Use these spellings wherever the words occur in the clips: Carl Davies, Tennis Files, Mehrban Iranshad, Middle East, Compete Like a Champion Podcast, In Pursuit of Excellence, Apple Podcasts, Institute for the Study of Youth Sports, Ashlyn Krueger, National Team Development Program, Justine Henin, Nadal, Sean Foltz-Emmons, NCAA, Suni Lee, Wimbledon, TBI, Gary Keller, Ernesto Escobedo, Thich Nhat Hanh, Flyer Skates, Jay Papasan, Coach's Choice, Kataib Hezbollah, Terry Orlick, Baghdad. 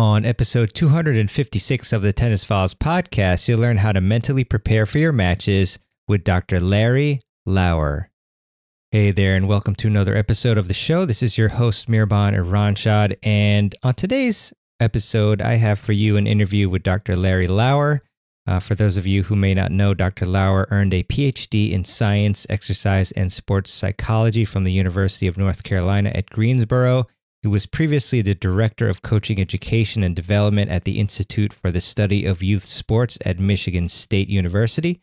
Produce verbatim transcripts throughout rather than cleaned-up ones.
On episode two hundred fifty-six of the Tennis Files podcast, you'll learn how to mentally prepare for your matches with Doctor Larry Lauer. Hey there, and welcome to another episode of the show. This is your host, Mehrban Iranshad, and on today's episode, I have for you an interview with Doctor Larry Lauer. Uh, for those of you who may not know, Doctor Lauer earned a P H D in Science, Exercise, and Sports Psychology from the University of North Carolina at Greensboro. He was previously the Director of Coaching Education and Development at the Institute for the Study of Youth Sports at Michigan State University.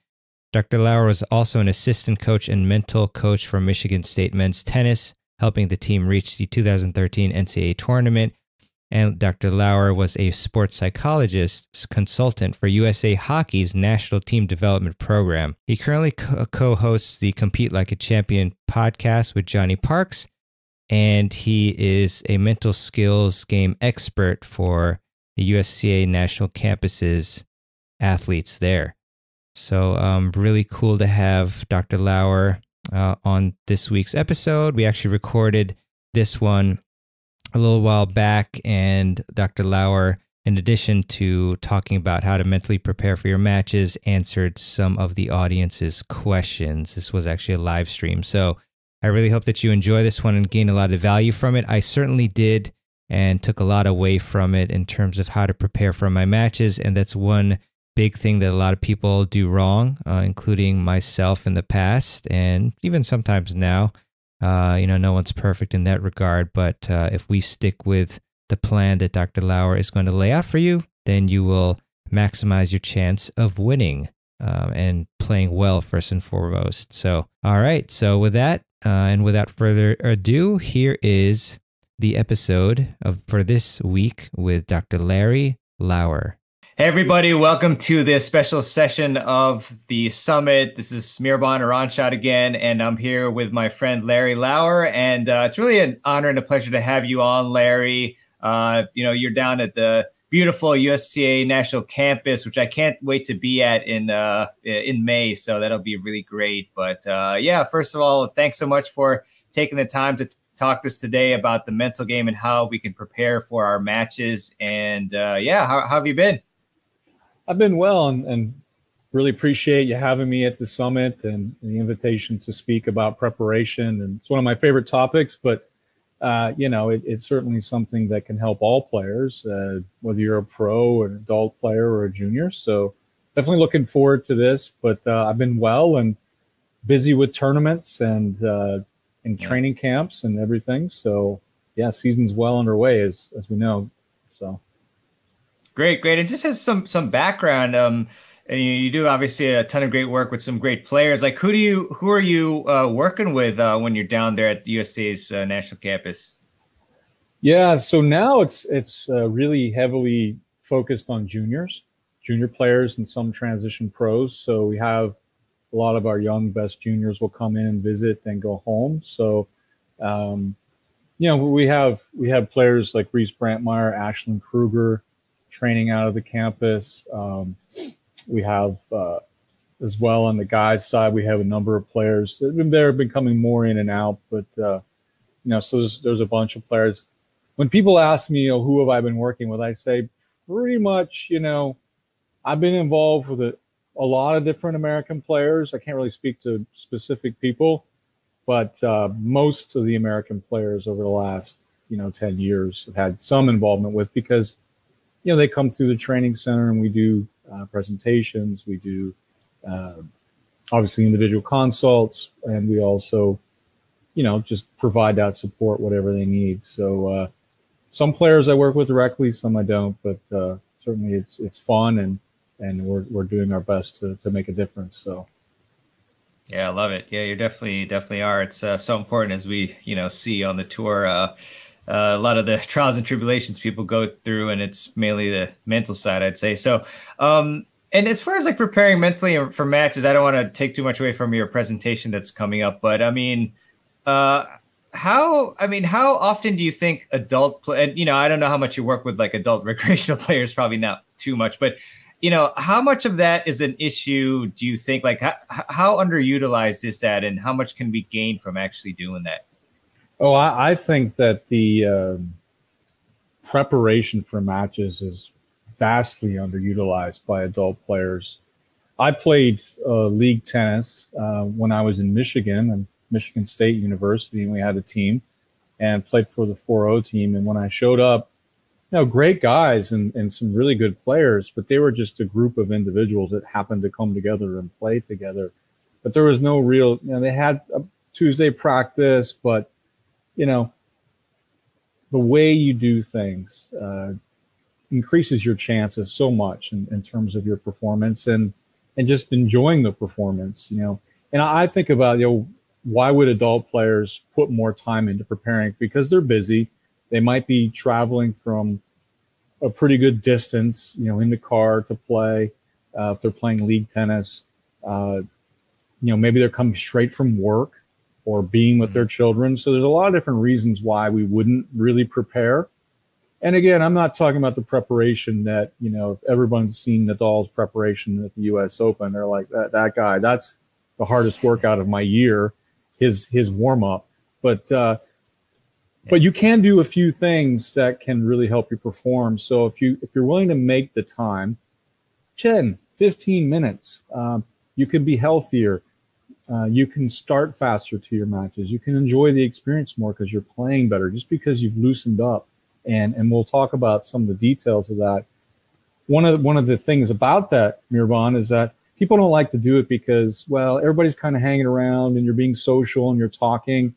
Doctor Lauer was also an assistant coach and mental coach for Michigan State Men's Tennis, helping the team reach the two thousand thirteen N C double A tournament. And Doctor Lauer was a sports psychologist consultant for U S A Hockey's National Team Development Program. He currently co-hosts the Compete Like a Champion podcast with Johnny Parkes, and he is a mental skills game expert for the U S T A National Campus's athletes there. So um, really cool to have Doctor Lauer uh, on this week's episode. We actually recorded this one a little while back, and Doctor Lauer, in addition to talking about how to mentally prepare for your matches, answered some of the audience's questions. This was actually a live stream, so I really hope that you enjoy this one and gain a lot of value from it. I certainly did and took a lot away from it in terms of how to prepare for my matches. And that's one big thing that a lot of people do wrong, uh, including myself in the past and even sometimes now. Uh, you know, no one's perfect in that regard. But uh, if we stick with the plan that Doctor Lauer is going to lay out for you, then you will maximize your chance of winning uh, and playing well first and foremost. So, all right. So with that, Uh, and without further ado, here is the episode of for this week with Doctor Larry Lauer. Hey, everybody. Welcome to this special session of the summit. This is Mehrban Iranshad again, and I'm here with my friend Larry Lauer. And uh, it's really an honor and a pleasure to have you on, Larry. Uh, you know, you're down at the beautiful U S T A National Campus, which I can't wait to be at in uh, in May. So that'll be really great. But uh, yeah, first of all, thanks so much for taking the time to talk to us today about the mental game and how we can prepare for our matches. And uh, yeah, how, how have you been? I've been well, and, and really appreciate you having me at the summit and the invitation to speak about preparation. And it's one of my favorite topics, but Uh, you know, it, it's certainly something that can help all players, uh, whether you're a pro or an adult player or a junior. So definitely looking forward to this, but uh, I've been well and busy with tournaments and uh, in training camps and everything. So, yeah, season's well underway, as, as we know. So great, great. And just as some some background, um, and you, you do obviously a ton of great work with some great players. Like, who do you, who are you uh, working with uh, when you're down there at U S Ta's uh, national campus? Yeah, so now it's it's uh, really heavily focused on juniors, junior players, and some transition pros. So we have a lot of our young best juniors will come in and visit, then go home. So, um, you know, we have we have players like Reese Brantmeyer, Ashlyn Krueger, training out of the campus. Um, We have, uh, as well, on the guys' side, we have a number of players. They're been coming more in and out, but uh, you know, so there's there's a bunch of players. When people ask me, you know, who have I been working with, I say pretty much, you know, I've been involved with a, a lot of different American players. I can't really speak to specific people, but uh, most of the American players over the last, you know, ten years have had some involvement with, because, you know, they come through the training center and we do Uh, presentations. We do uh, obviously individual consults, and we also, you know, just provide that support, whatever they need. So uh, some players I work with directly, some I don't, but uh, certainly it's it's fun, and and we're we're doing our best to to make a difference. So yeah, I love it. Yeah, you definitely definitely are. It's uh, so important, as we you know see on the tour. Uh, Uh, a lot of the trials and tribulations people go through, and it's mainly the mental side, I'd say. So, um, and as far as like preparing mentally for matches, I don't want to take too much away from your presentation that's coming up, but I mean, uh, how, I mean, how often do you think adult play, and, you know, I don't know how much you work with like adult recreational players, probably not too much, but you know, how much of that is an issue? Do you think like how, how underutilized is that, and how much can we gain from actually doing that? Oh, I, I think that the uh, preparation for matches is vastly underutilized by adult players. I played uh, league tennis uh, when I was in Michigan and Michigan State University, and we had a team and played for the four oh team. And when I showed up, you know, great guys and, and some really good players, but they were just a group of individuals that happened to come together and play together. But there was no real, you know, they had a Tuesday practice, but, you know, the way you do things uh, increases your chances so much in, in terms of your performance and, and just enjoying the performance, you know. And I think about, you know, why would adult players put more time into preparing? Because they're busy. They might be traveling from a pretty good distance, you know, in the car to play. Uh, if they're playing league tennis, uh, you know, maybe they're coming straight from work or being with their children. So there's a lot of different reasons why we wouldn't really prepare. And again, I'm not talking about the preparation that, you know, if everyone's seen Nadal's preparation at the U S Open. They're like, that, that guy, that's the hardest workout of my year, his his warm-up. But, uh, but you can do a few things that can really help you perform. So if, you, if you're willing to make the time, ten, fifteen minutes, um, you can be healthier. Uh, you can start faster to your matches. You can enjoy the experience more because you're playing better just because you've loosened up. And, and we'll talk about some of the details of that. One of the, one of the things about that, Mehrban, is that people don't like to do it because, well, everybody's kind of hanging around and you're being social and you're talking.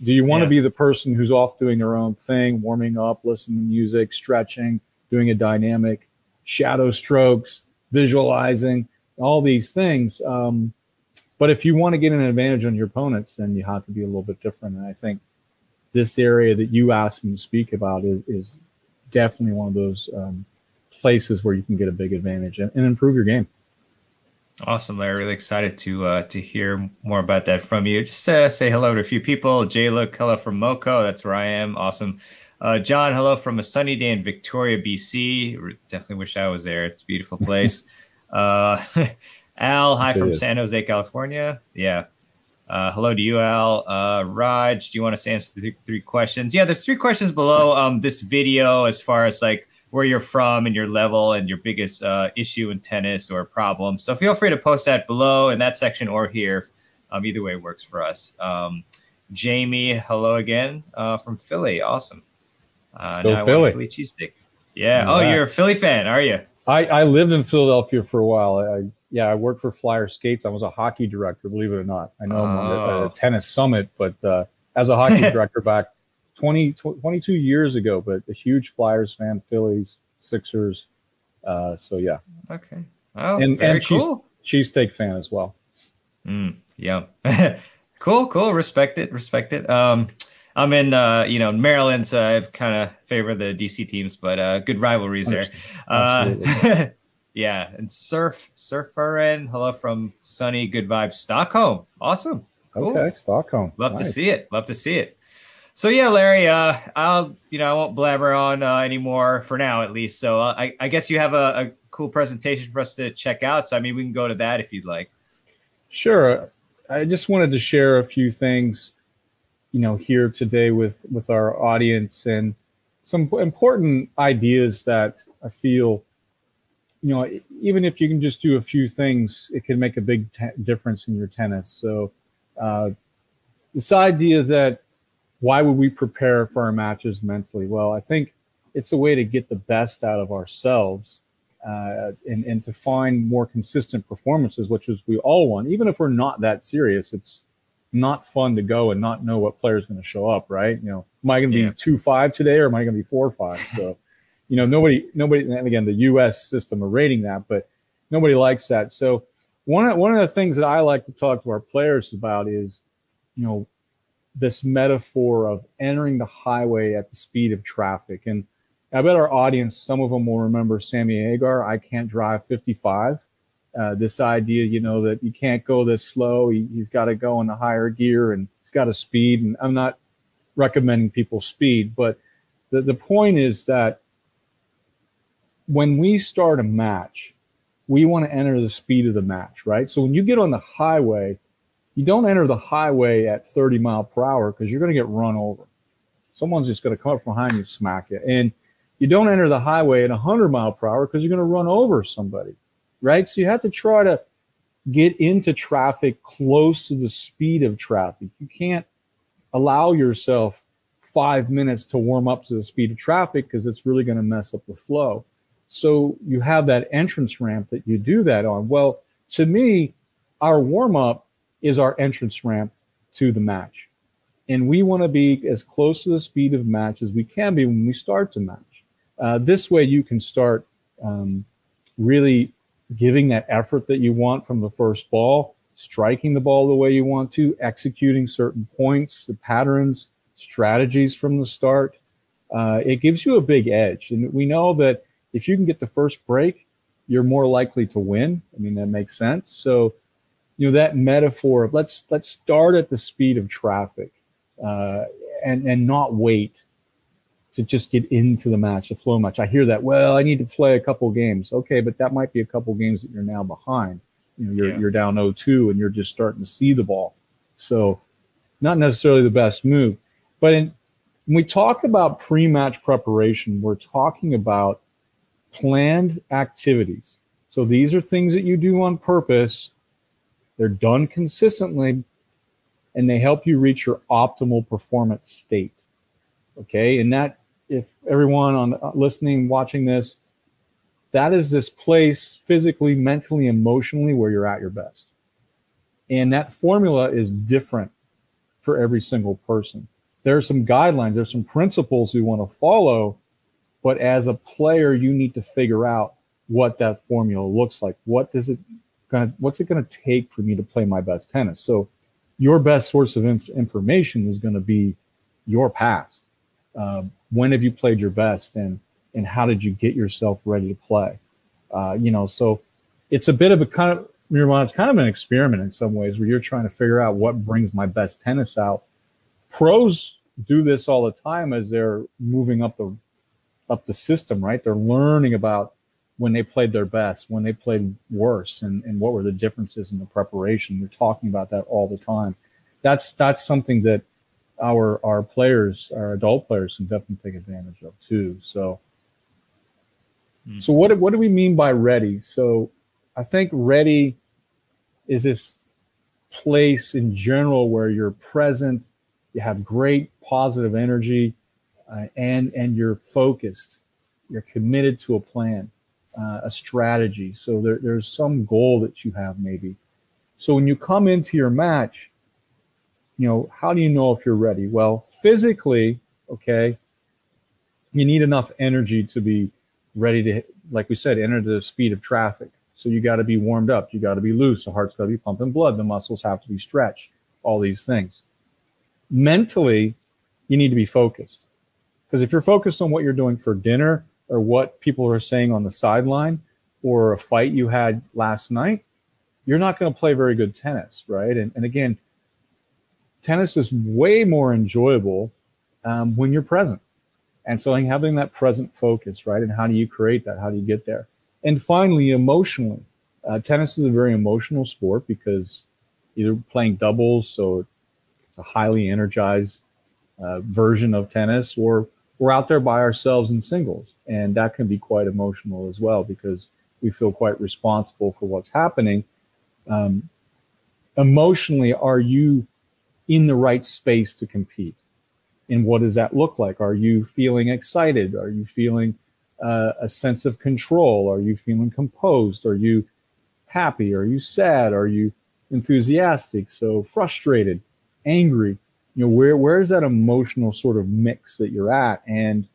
Do you want to yeah. be the person who's off doing their own thing, warming up, listening to music, stretching, doing a dynamic, shadow strokes, visualizing, all these things? Um, but if you want to get an advantage on your opponents, then you have to be a little bit different. And I think this area that you asked me to speak about is, is definitely one of those um, places where you can get a big advantage and, and improve your game. Awesome, Larry. Really excited to uh, to hear more about that from you. Just uh, say hello to a few people. Jay Luke, hello from Moco. That's where I am. Awesome. Uh, John, hello from a sunny day in Victoria, B C. Definitely wish I was there. It's a beautiful place. uh, Al, hi from San Jose, California. Yeah. Uh, hello to you, Al. Uh, Raj, do you want us to answer the three questions? Yeah, there's three questions below um, this video as far as like where you're from and your level and your biggest uh, issue in tennis or problem. So feel free to post that below in that section or here. Um, either way works for us. Um, Jamie, hello again uh, from Philly. Awesome. Uh, Still now Philly. I want a Philly cheesesteak. Yeah. yeah. Oh, you're a Philly fan, are you? I, I lived in Philadelphia for a while. I Yeah, I worked for Flyer Skates. I was a hockey director, believe it or not. I know oh. I'm at a tennis summit, but uh, as a hockey director back twenty, twenty-two years ago, but a huge Flyers fan, Phillies, Sixers. Uh, so, yeah. Okay. Oh, and very and cool. cheese, cheesesteak fan as well. Mm, yeah. cool, cool. Respect it. Respect it. Um, I'm in, uh, you know, Maryland, so I've kind of favored the D C teams, but uh, good rivalries there. Absolutely. Uh, Yeah, and Surf, Surferin, hello from sunny, good vibes, Stockholm. Awesome. Cool. Okay, Stockholm. Love nice. to see it. Love to see it. So, yeah, Larry, uh, I'll, you know, I won't blabber on uh, anymore for now, at least. So uh, I, I guess you have a, a cool presentation for us to check out. So, I mean, we can go to that if you'd like. Sure. I just wanted to share a few things, you know, here today with, with our audience and some important ideas that I feel you know, even if you can just do a few things, it can make a big t difference in your tennis. So uh, this idea that why would we prepare for our matches mentally? Well, I think it's a way to get the best out of ourselves uh, and, and to find more consistent performances, which is we all want. Even if we're not that serious, it's not fun to go and not know what player is going to show up, right? You know, am I going to be yeah. two five today or am I going to be four five? So you know, nobody, nobody, and again, the U S system of rating that, but nobody likes that. So one, one of the things that I like to talk to our players about is, you know, this metaphor of entering the highway at the speed of traffic. And I bet our audience, some of them will remember Sammy Agar, I can't drive fifty-five. Uh, this idea, you know, that you can't go this slow. He, he's got to go in the higher gear and he's got to speed. And I'm not recommending people speed, but the, the point is that when we start a match, we want to enter the speed of the match, right? So when you get on the highway, you don't enter the highway at thirty mile per hour because you're going to get run over. Someone's just going to come up behind you and smack you. And You don't enter the highway at one hundred mile per hour because you're going to run over somebody, right? So you have to try to get into traffic close to the speed of traffic. You can't allow yourself five minutes to warm up to the speed of traffic because it's really going to mess up the flow. So you have that entrance ramp that you do that on. Well, to me, our warm-up is our entrance ramp to the match. And we want to be as close to the speed of match as we can be when we start to match. Uh, this way you can start um, really giving that effort that you want from the first ball, striking the ball the way you want to, executing certain points, the patterns, strategies from the start. Uh, it gives you a big edge. And we know that if you can get the first break, you're more likely to win. I mean, that makes sense. So, you know, that metaphor of let's let's start at the speed of traffic uh, and, and not wait to just get into the match, the flow match. I hear that, well, I need to play a couple games. Okay, but that might be a couple games that you're now behind. You know, you're, yeah. you're down oh two and you're just starting to see the ball. So not necessarily the best move. But in, when we talk about pre-match preparation, we're talking about planned activities. So these are things that you do on purpose. They're done consistently, and they help you reach your optimal performance state. Okay, and that, if everyone on uh, listening, watching this, that is this place physically, mentally, emotionally where you're at your best. And that formula is different for every single person. There are some guidelines, there's some principles we want to follow, but as a player, you need to figure out what that formula looks like. What does it gonna, what's it going to take for me to play my best tennis? So your best source of inf- information is going to be your past. Uh, when have you played your best, and and how did you get yourself ready to play? Uh, you know, so it's a bit of a kind of, it's kind of an experiment in some ways where you're trying to figure out what brings my best tennis out. Pros do this all the time as they're moving up the up the system, right? They're learning about when they played their best, when they played worse, and, and what were the differences in the preparation. We're talking about that all the time. That's that's something that our our players, our adult players, can definitely take advantage of too. So, mm-hmm. so what what do we mean by ready? So, I think ready is this place in general where you're present, you have great positive energy, uh, and and you're focused, you're committed to a plan. Uh, a strategy. So there, there's some goal that you have maybe. So when you come into your match, you know, how do you know if you're ready? Well, physically, okay, you need enough energy to be ready to, like we said, enter the speed of traffic. So you got to be warmed up. You got to be loose. The heart's got to be pumping blood. The muscles have to be stretched, all these things. Mentally, you need to be focused. Because if you're focused on what you're doing for dinner, or what people are saying on the sideline, or a fight you had last night, you're not going to play very good tennis, right? And, and again, tennis is way more enjoyable um, when you're present. And so having that present focus, right? And how do you create that? How do you get there? And finally, emotionally, uh, tennis is a very emotional sport because you're playing doubles, so it's a highly energized uh, version of tennis, or we're out there by ourselves in singles, and that can be quite emotional as well because we feel quite responsible for what's happening. Um, emotionally, are you in the right space to compete? And what does that look like? Are you feeling excited? Are you feeling uh, a sense of control? Are you feeling composed? Are you happy? Are you sad? Are you enthusiastic? So frustrated, angry? You know, where where is that emotional sort of mix that you're at? And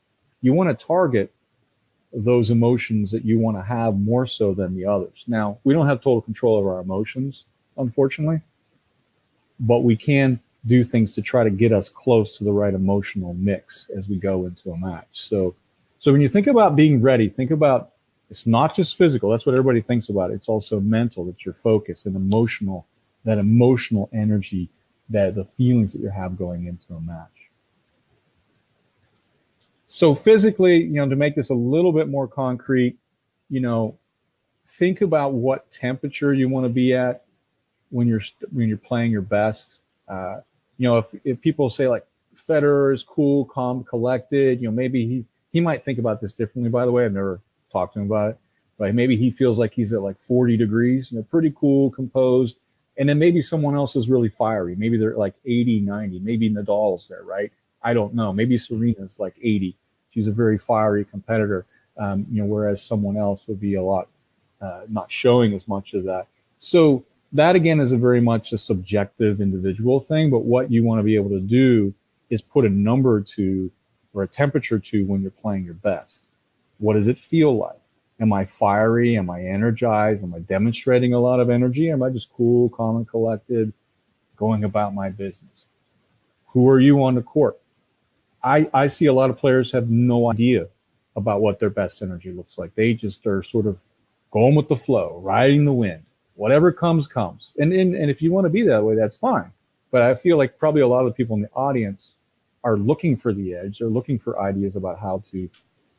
you want to target those emotions that you want to have more so than the others. Now, we don't have total control of our emotions, unfortunately, but we can do things to try to get us close to the right emotional mix as we go into a match. So, so when you think about being ready, think about it's not just physical. That's what everybody thinks about. It's also mental. It's your focus and emotional, that emotional energy, that the feelings that you have going into a match. So physically, you know, to make this a little bit more concrete, you know, think about what temperature you want to be at when you're when you're playing your best. Uh, you know, if, if people say like Federer is cool, calm, collected, you know, maybe he, He might think about this differently, by the way. I've never talked to him about it. But maybe he feels like he's at like forty degrees, you know, pretty cool, composed. And then maybe someone else is really fiery. Maybe they're like eighty, ninety. Maybe Nadal's there, right? I don't know. Maybe Serena's like eighty. She's a very fiery competitor, um, you know, whereas someone else would be a lot uh, not showing as much of that. So that, again, is a very much a subjective individual thing. But what you want to be able to do is put a number to or a temperature to when you're playing your best. What does it feel like? Am I fiery? Am I energized? Am I demonstrating a lot of energy? Am I just cool, calm, and collected, going about my business? Who are you on the court? I, I see a lot of players have no idea about what their best energy looks like. They just are sort of going with the flow, riding the wind. Whatever comes, comes. And, and, and if you want to be that way, that's fine. But I feel like probably a lot of the people in the audience are looking for the edge. They're looking for ideas about how to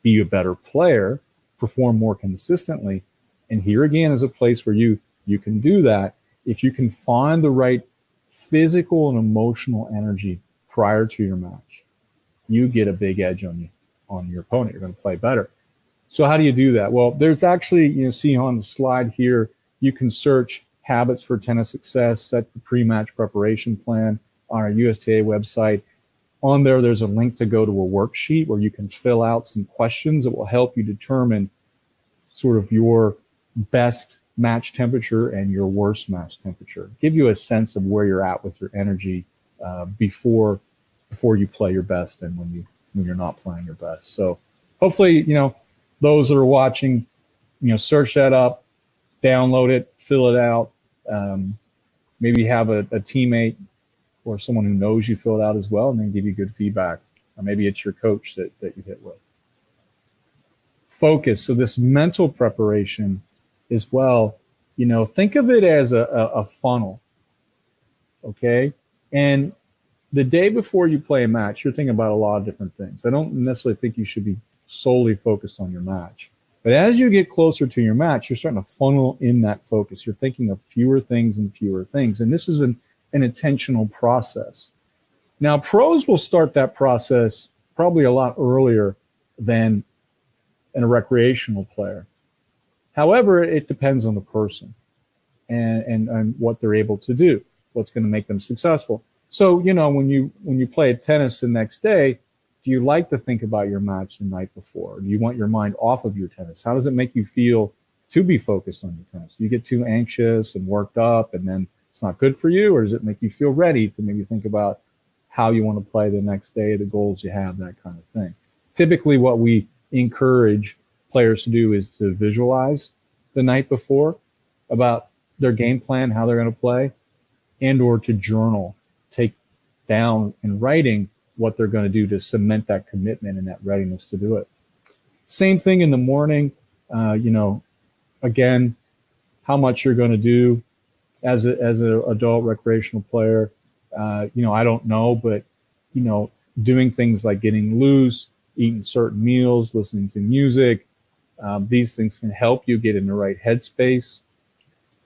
be a better player, perform more consistently. And here again is a place where you you can do that if you can find the right physical and emotional energy prior to your match. You get a big edge on you on your opponent. You're going to play better. So how do you do that? Well, there's actually, you know, see on the slide here, you can search habits for tennis success, set the pre-match preparation plan on our U S T A website. On there, there's a link to go to a worksheet where you can fill out some questions that will help you determine sort of your best match temperature and your worst match temperature. Give you a sense of where you're at with your energy uh, before before you play your best and when you when you're not playing your best. So hopefully, you know, those that are watching, you know, search that up, download it, fill it out. Um, maybe have a, a teammate or someone who knows you fill it out as well and then give you good feedback. Or maybe it's your coach that, that you hit with. Focus. So this mental preparation as well, you know, think of it as a, a, a funnel, okay? And the day before you play a match, you're thinking about a lot of different things. I don't necessarily think you should be solely focused on your match. But as you get closer to your match, you're starting to funnel in that focus. You're thinking of fewer things and fewer things. And this is an an intentional process. Now, pros will start that process probably a lot earlier than a recreational player. However, it depends on the person and, and, and what they're able to do, what's going to make them successful. So, you know, when you when you play tennis the next day, do you like to think about your match the night before? Do you want your mind off of your tennis? How does it make you feel to be focused on your tennis? Do you get too anxious and worked up and then it's not good for you, or does it make you feel ready to maybe think about how you want to play the next day, the goals you have, that kind of thing? Typically what we encourage players to do is to visualize the night before about their game plan, how they're going to play, and or to journal, take down in writing what they're going to do to cement that commitment and that readiness to do it. Same thing in the morning, uh, you know, again, how much you're going to do. As a, as an adult recreational player, uh, you know, I don't know, but, you know, doing things like getting loose, eating certain meals, listening to music, um, these things can help you get in the right headspace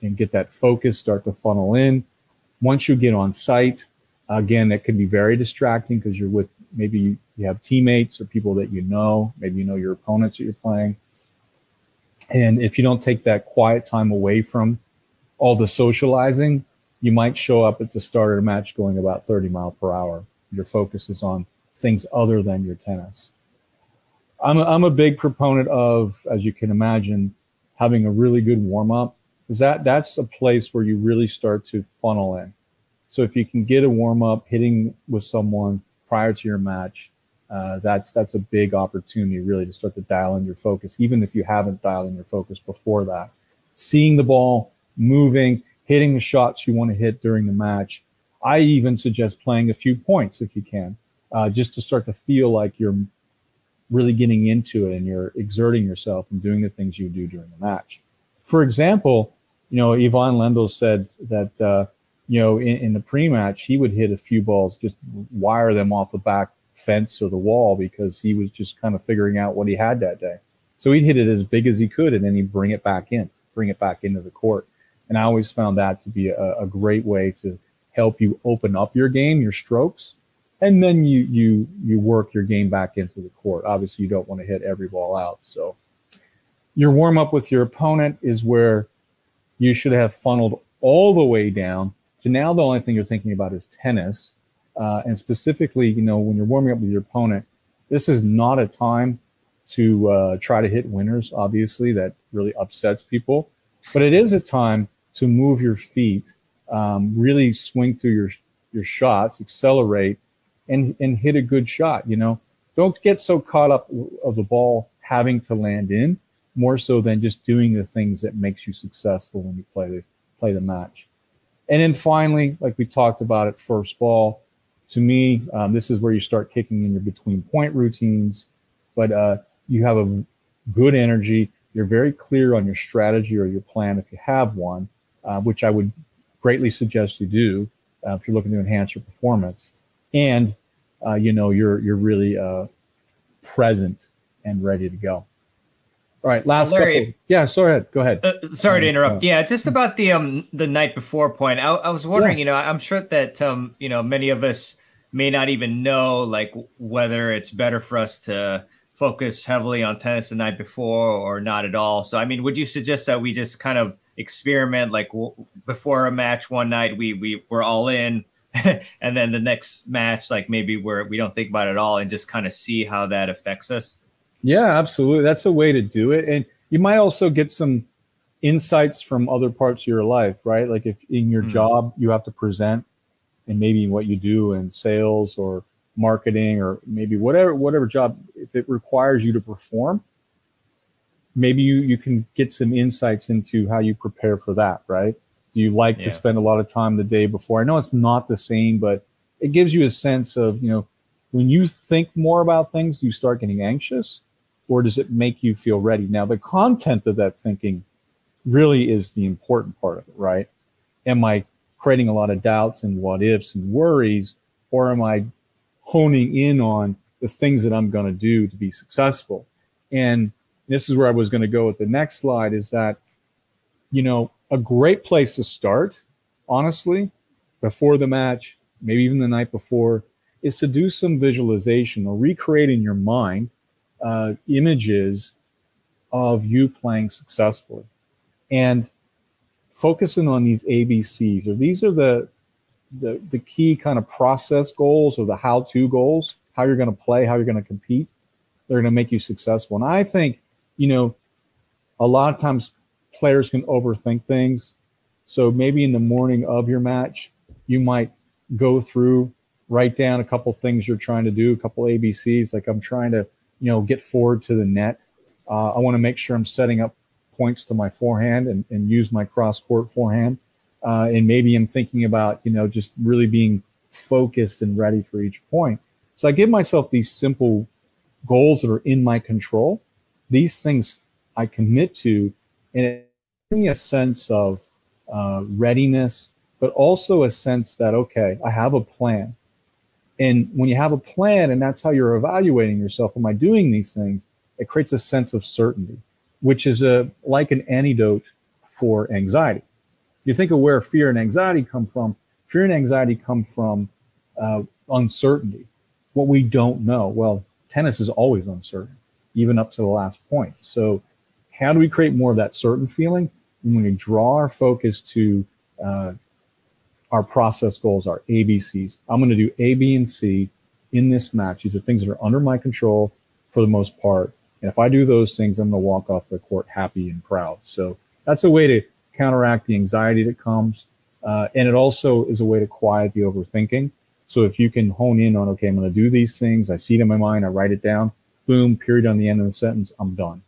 and get that focus, start to funnel in. Once you get on site, again, that can be very distracting because you're with, maybe you have teammates or people that you know, maybe you know your opponents that you're playing. And if you don't take that quiet time away from all the socializing, you might show up at the start of a match going about thirty miles per hour. Your focus is on things other than your tennis. I'm a, I'm a big proponent of, as you can imagine, having a really good warm up, because that, that's a place where you really start to funnel in. So if you can get a warm up hitting with someone prior to your match, uh, that's, that's a big opportunity really to start to dial in your focus, even if you haven't dialed in your focus before that. Seeing the ball, moving, hitting the shots you want to hit during the match. I even suggest playing a few points if you can, uh, just to start to feel like you're really getting into it and you're exerting yourself and doing the things you do during the match. For example, you know, Ivan Lendl said that, uh, you know, in, in the pre-match, he would hit a few balls, just wire them off the back fence or the wall because he was just kind of figuring out what he had that day. So he'd hit it as big as he could and then he'd bring it back in, bring it back into the court. And I always found that to be a, a great way to help you open up your game, your strokes, and then you you you work your game back into the court. Obviously, you don't want to hit every ball out. So your warm-up with your opponent is where you should have funneled all the way down. So now the only thing you're thinking about is tennis. Uh, and specifically, you know, when you're warming up with your opponent, this is not a time to uh, try to hit winners, obviously. That really upsets people. But it is a time to move your feet, um, really swing through your your shots, accelerate, and and hit a good shot, you know. Don't get so caught up of the ball having to land in, more so than just doing the things that makes you successful when you play the, play the match. And then finally, like we talked about at first ball, to me, um, this is where you start kicking in your between point routines, but uh, you have a good energy. You're very clear on your strategy or your plan if you have one, uh, which I would greatly suggest you do uh, if you're looking to enhance your performance. And, uh, you know, you're you're really uh, present and ready to go. All right, last Larry, couple. Yeah, sorry, go ahead. Uh, sorry um, to interrupt. Uh, yeah, just about the um the night before point. I, I was wondering, yeah. you know, I'm sure that um you know many of us may not even know like whether it's better for us to focus heavily on tennis the night before or not at all. So I mean, would you suggest that we just kind of experiment like w before a match one night we we we're all in, and then the next match like maybe we're we don't think about it at all and just kind of see how that affects us? Yeah, absolutely. That's a way to do it. And you might also get some insights from other parts of your life, right? Like if in your mm-hmm. job, you have to present and maybe what you do in sales or marketing or maybe whatever, whatever job, if it requires you to perform, maybe you, you can get some insights into how you prepare for that, right? Do you like yeah. to spend a lot of time the day before? I know it's not the same, but it gives you a sense of, you know, when you think more about things, do you start getting anxious? Or does it make you feel ready? Now, the content of that thinking really is the important part of it, right? Am I creating a lot of doubts and what ifs and worries, or am I honing in on the things that I'm going to do to be successful? And this is where I was going to go with the next slide is that, you know, a great place to start, honestly, before the match, maybe even the night before, is to do some visualization or recreate in your mind Uh, images of you playing successfully and focusing on these A B Cs, or these are the, the, the key kind of process goals or the how-to goals, how you're going to play, how you're going to compete. They're going to make you successful. And I think, you know, a lot of times players can overthink things. So maybe in the morning of your match, you might go through, write down a couple things you're trying to do, a couple A B Cs, like I'm trying to, you know, get forward to the net. Uh, I want to make sure I'm setting up points to my forehand and, and use my cross-court forehand. Uh, and maybe I'm thinking about, you know, just really being focused and ready for each point. So I give myself these simple goals that are in my control. These things I commit to, and it gives me a sense of uh, readiness, but also a sense that, okay, I have a plan. And when you have a plan and that's how you're evaluating yourself, am I doing these things? It creates a sense of certainty, which is a, like an antidote for anxiety. You think of where fear and anxiety come from. Fear and anxiety come from uh, uncertainty, what we don't know. Well, tennis is always uncertain, even up to the last point. So how do we create more of that certain feeling? And when we draw our focus to uh, our process goals, our A B Cs. I'm going to do A, B, and C in this match. These are things that are under my control for the most part. And if I do those things, I'm going to walk off the court happy and proud. So that's a way to counteract the anxiety that comes. Uh, and it also is a way to quiet the overthinking. So if you can hone in on, okay, I'm going to do these things. I see it in my mind. I write it down. Boom, period on the end of the sentence. I'm done.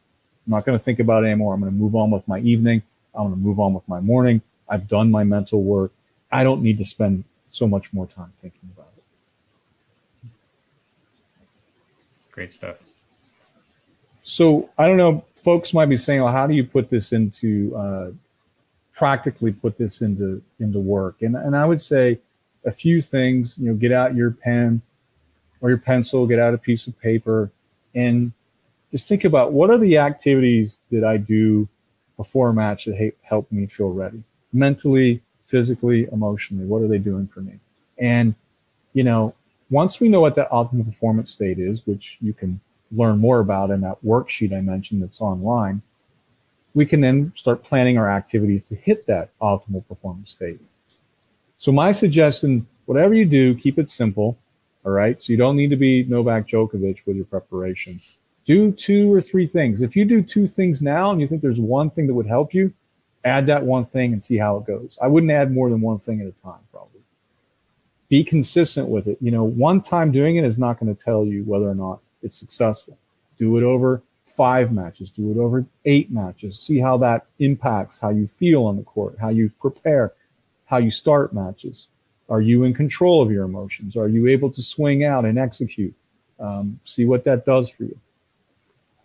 I'm not going to think about it anymore. I'm going to move on with my evening. I'm going to move on with my morning. I've done my mental work. I don't need to spend so much more time thinking about it. Great stuff. So I don't know, folks might be saying, well, how do you put this into, uh, practically put this into, into work? And, and I would say a few things, you know, get out your pen or your pencil, get out a piece of paper and just think about what are the activities that I do before a match that help me feel ready mentally, physically, emotionally. What are they doing for me? And, you know, Once we know what that optimal performance state is, which you can learn more about in that worksheet I mentioned that's online, we can then start planning our activities to hit that optimal performance state. So my suggestion, whatever you do, keep it simple, all right? So you don't need to be Novak Djokovic with your preparation. Do two or three things. If you do two things now and you think there's one thing that would help you, add that one thing and see how it goes. I wouldn't add more than one thing at a time, probably. Be consistent with it. You know, one time doing it is not going to tell you whether or not it's successful. Do it over five matches. Do it over eight matches. See how that impacts how you feel on the court, how you prepare, how you start matches. Are you in control of your emotions? Are you able to swing out and execute? Um, see what that does for you.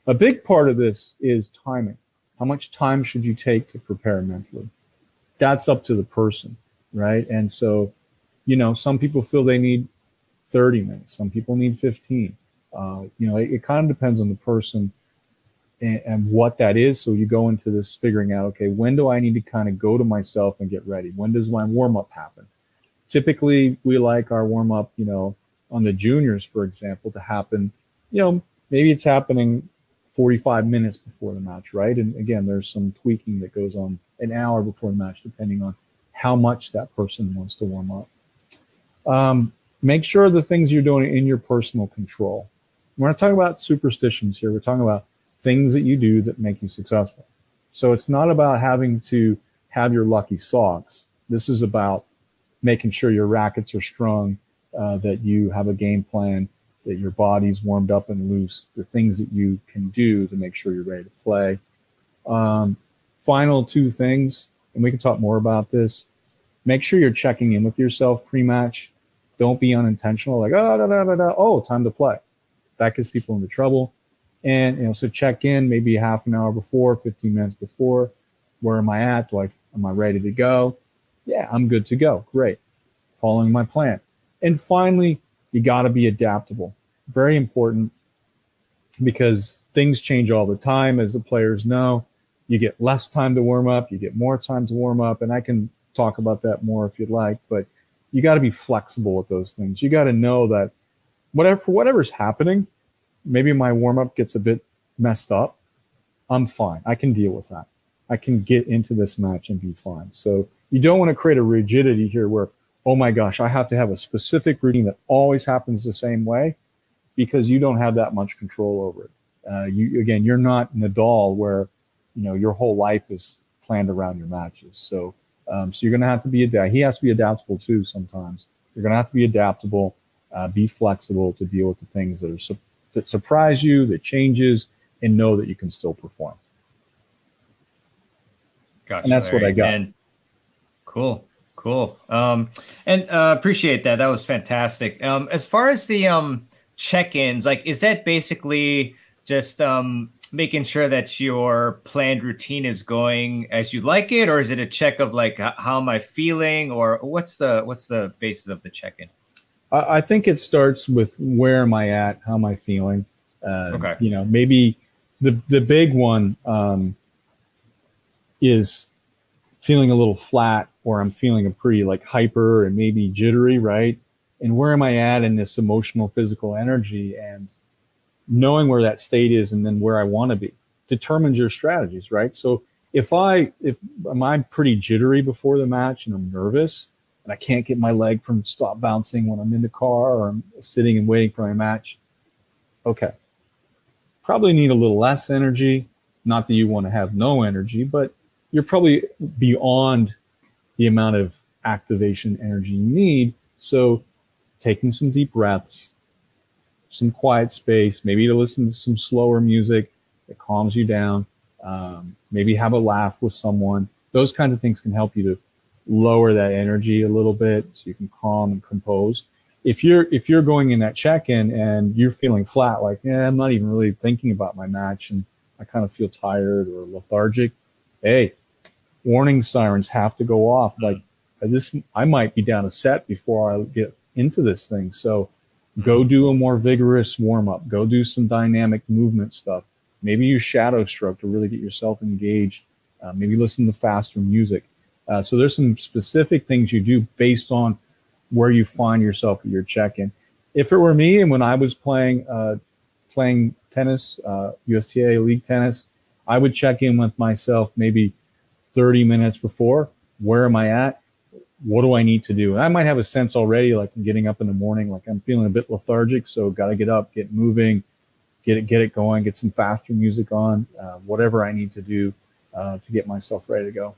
A big part of this is timing. How much time should you take to prepare mentally? That's up to the person, right? And so, you know, some people feel they need thirty minutes. Some people need fifteen. Uh, you know, it, it kind of depends on the person and, and what that is. So you go into this figuring out, okay, when do I need to kind of go to myself and get ready? When does my warm-up happen? Typically, we like our warm-up, you know, on the juniors, for example, to happen, you know, maybe it's happening forty-five minutes before the match, right? And again, there's some tweaking that goes on an hour before the match, depending on how much that person wants to warm up. Um, make sure the things you're doing in your personal control. We're not talking about superstitions here. We're talking about things that you do that make you successful. So it's not about having to have your lucky socks. This is about making sure your rackets are strung, uh, that you have a game plan, that your body's warmed up and loose, the things that you can do to make sure you're ready to play. Um, final two things, and we can talk more about this. Make sure you're checking in with yourself pre-match. Don't be unintentional, like, oh, da, da, da, da. oh, time to play. That gets people into trouble. And, you know, so check in maybe half an hour before, fifteen minutes before. Where am I at? Do I, am I ready to go? Yeah, I'm good to go. Great. Following my plan. And finally, you got to be adaptable. Very important, because things change all the time. As the players know, you get less time to warm up, you get more time to warm up, and I can talk about that more if you'd like, but you got to be flexible with those things. You got to know that whatever, for whatever's happening, maybe my warm up gets a bit messed up. I'm fine. I can deal with that. I can get into this match and be fine. So you don't want to create a rigidity here where, oh my gosh, I have to have a specific routine that always happens the same way, because you don't have that much control over it. Uh, you, again, you're not Nadal where, you know, your whole life is planned around your matches. So, um, so you're going to have to be, he has to be adaptable too sometimes. You're going to have to be adaptable, uh, be flexible to deal with the things that are, su that surprise you, that changes, and know that you can still perform. Gotcha, and that's Larry. What I got. And cool. Cool. Um, and uh, appreciate that. That was fantastic. Um, as far as the um, check-ins, like, is that basically just um, making sure that your planned routine is going as you like it? Or is it a check of like, how am I feeling? Or what's the, what's the basis of the check-in? I, I think it starts with, where am I at? How am I feeling? Uh, okay. You know, maybe the, the big one um, is feeling a little flat, or I'm feeling a pretty like hyper and maybe jittery, right? And where am I at in this emotional, physical energy? And knowing where that state is and then where I want to be determines your strategies, right? So if I, if I'm pretty jittery before the match and I'm nervous and I can't get my leg from stop bouncing when I'm in the car or I'm sitting and waiting for my match, okay, probably need a little less energy. Not that you want to have no energy, but you're probably beyond the amount of activation energy you need. So taking some deep breaths, some quiet space, maybe to listen to some slower music that calms you down, um, maybe have a laugh with someone. Those kinds of things can help you to lower that energy a little bit so you can calm and compose. If you're, if you're going in that check-in and you're feeling flat, like, yeah, I'm not even really thinking about my match and I kind of feel tired or lethargic, hey, warning sirens have to go off. Like this, I might be down a set before I get into this thing. So go do a more vigorous warm up. Go do some dynamic movement stuff. Maybe use shadow stroke to really get yourself engaged. Uh, maybe listen to faster music. Uh, so there's some specific things you do based on where you find yourself at your check-in. if it were me, and when I was playing uh, playing tennis, uh, U S T A league tennis, I would check in with myself maybe thirty minutes before. Where am I at? What do I need to do? And I might have a sense already, like I'm getting up in the morning, like I'm feeling a bit lethargic, so got to get up, get moving, get it, get it going, get some faster music on, uh, whatever I need to do uh, to get myself ready to go.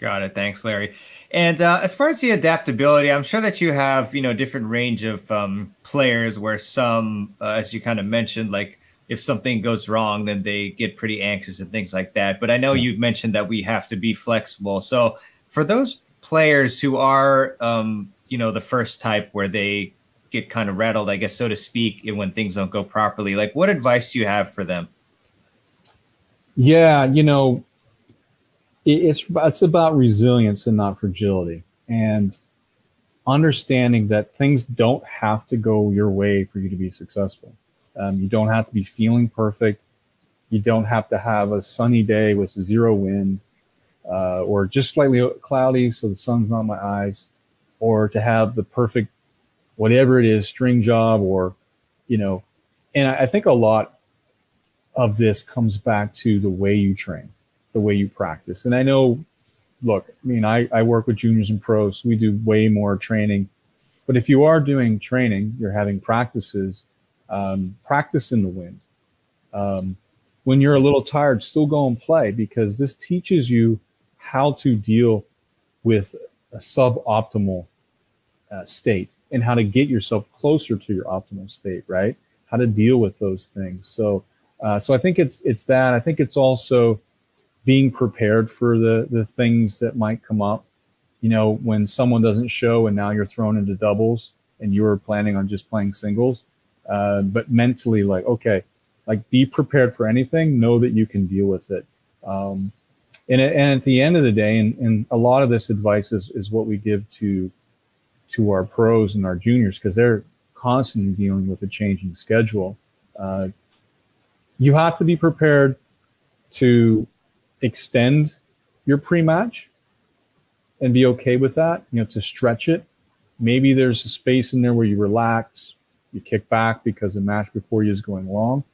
Got it. Thanks, Larry. And uh, as far as the adaptability, I'm sure that you have, you know, different range of um, players where some, uh, as you kind of mentioned, like if something goes wrong, then they get pretty anxious and things like that. But I know you've mentioned that we have to be flexible. So for those players who are, um, you know, the first type where they get kind of rattled, I guess, so to speak, and when things don't go properly, like what advice do you have for them? Yeah, you know, It's, it's about resilience and not fragility, and understanding that things don't have to go your way for you to be successful. Um, you don't have to be feeling perfect. You don't have to have a sunny day with zero wind, uh, or just slightly cloudy so the sun's not in my eyes, or to have the perfect, whatever it is, string job, or, you know, and I think a lot of this comes back to the way you train, the way you practice. And I know, look, I mean, I, I work with juniors and pros, so we do way more training. But if you are doing training, you're having practices, um, practice in the wind. Um, when you're a little tired, still go and play, because this teaches you how to deal with a suboptimal uh, state and how to get yourself closer to your optimal state, right? How to deal with those things. So, uh, so I think it's, it's that. I think it's also being prepared for the, the things that might come up, you know, when someone doesn't show and now you're thrown into doubles and you were planning on just playing singles, uh, but mentally like, okay, like be prepared for anything, know that you can deal with it. Um, and, and at the end of the day, and, and a lot of this advice is, is what we give to, to our pros and our juniors, because they're constantly dealing with a changing schedule. Uh, you have to be prepared to extend your pre-match and be okay with that, you know, to stretch it. Maybe there's a space in there where you relax, you kick back because the match before you is going long.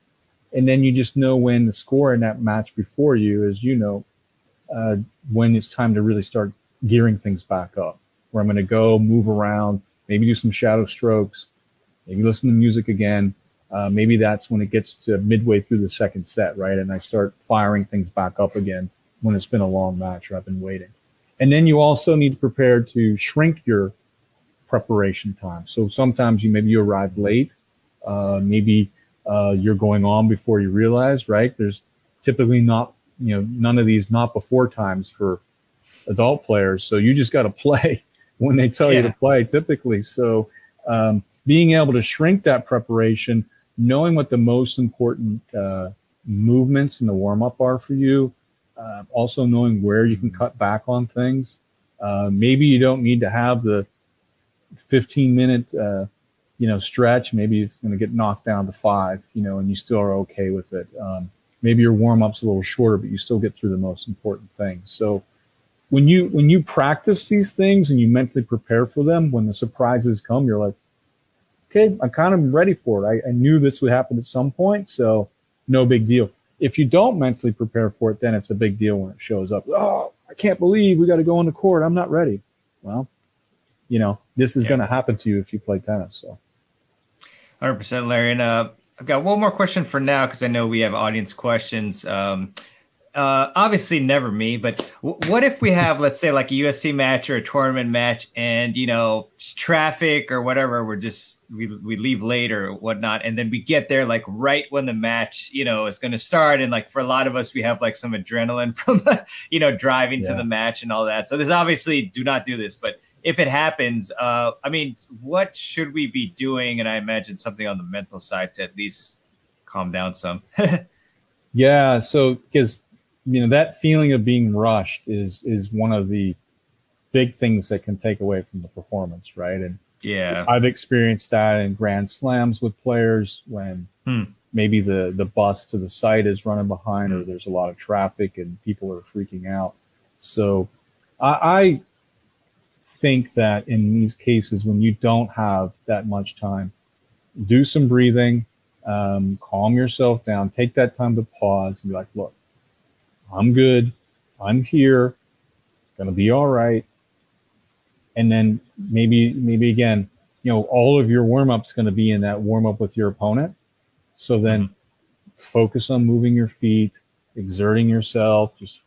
And then you just know when the score in that match before you is, you know, uh, when it's time to really start gearing things back up, where I'm going to go move around, maybe do some shadow strokes, maybe listen to music again. Uh, maybe that's when it gets to midway through the second set, right? And I start firing things back up again when it's been a long match or I've been waiting. And then you also need to prepare to shrink your preparation time. So sometimes you maybe you arrive late. Uh, maybe uh, you're going on before you realize, right? There's typically not, you know, none of these not before times for adult players. So you just got to play when they tell yeah. you to play typically. So um, being able to shrink that preparation, knowing what the most important uh, movements in the warm-up are for you, uh, also knowing where you can cut back on things. Uh, maybe you don't need to have the fifteen-minute, uh, you know, stretch. Maybe it's going to get knocked down to five, you know, and you still are okay with it. Um, maybe your warm-up's a little shorter, but you still get through the most important things. So when you when you practice these things and you mentally prepare for them, when the surprises come, you're like, okay, I'm kind of ready for it. I, I knew this would happen at some point, so no big deal. If you don't mentally prepare for it, then it's a big deal when it shows up. Oh, I can't believe we got to go on the court. I'm not ready. Well, you know, this is yeah. going to happen to you if you play tennis. So, one hundred percent, Larry. And uh, I've got one more question for now because I know we have audience questions. Um, uh, obviously, never me, but w what if we have, let's say, like a U S C match or a tournament match, and you know, traffic or whatever, we're just we we leave late or whatnot, and then we get there like right when the match, you know, is going to start. And like for a lot of us, we have like some adrenaline from, you know, driving yeah. to the match and all that. So there's obviously do not do this, but if it happens, uh, I mean, what should we be doing? And I imagine something on the mental side to at least calm down some. yeah. So, because, you know, that feeling of being rushed is, is one of the big things that can take away from the performance. Right. And, yeah, I've experienced that in Grand Slams with players when hmm. maybe the, the bus to the site is running behind hmm. or there's a lot of traffic and people are freaking out. So I, I think that in these cases, when you don't have that much time, do some breathing, um, calm yourself down, take that time to pause and be like, look, I'm good. I'm here. It's going to be all right. And then maybe, maybe again, you know, all of your warm-up's going to be in that warm-up with your opponent. So then mm-hmm. focus on moving your feet, exerting yourself, just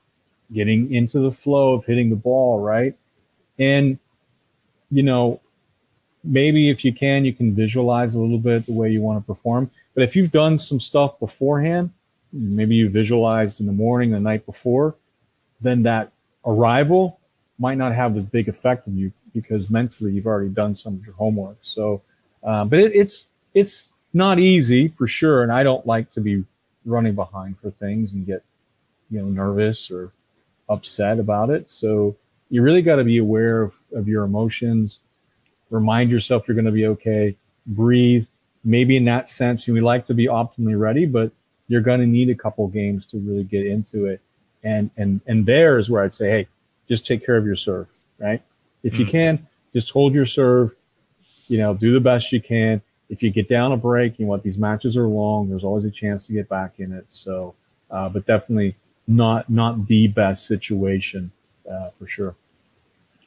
getting into the flow of hitting the ball, right? And, you know, maybe if you can, you can visualize a little bit the way you want to perform. But if you've done some stuff beforehand, maybe you visualized in the morning, the night before, then that arrival might not have the big effect on you because mentally you've already done some of your homework. So, uh, but it, it's, it's not easy for sure. And I don't like to be running behind for things and get, you know, nervous or upset about it. So you really got to be aware of, of your emotions. Remind yourself you're going to be okay. Breathe. Maybe in that sense, you know, we like to be optimally ready, but you're going to need a couple games to really get into it. And, and, and there is where I'd say, hey, just take care of your serve, right? If you can, just hold your serve, you know, do the best you can. If you get down a break, you know what, these matches are long. There's always a chance to get back in it. So, uh, but definitely not, not the best situation uh, for sure.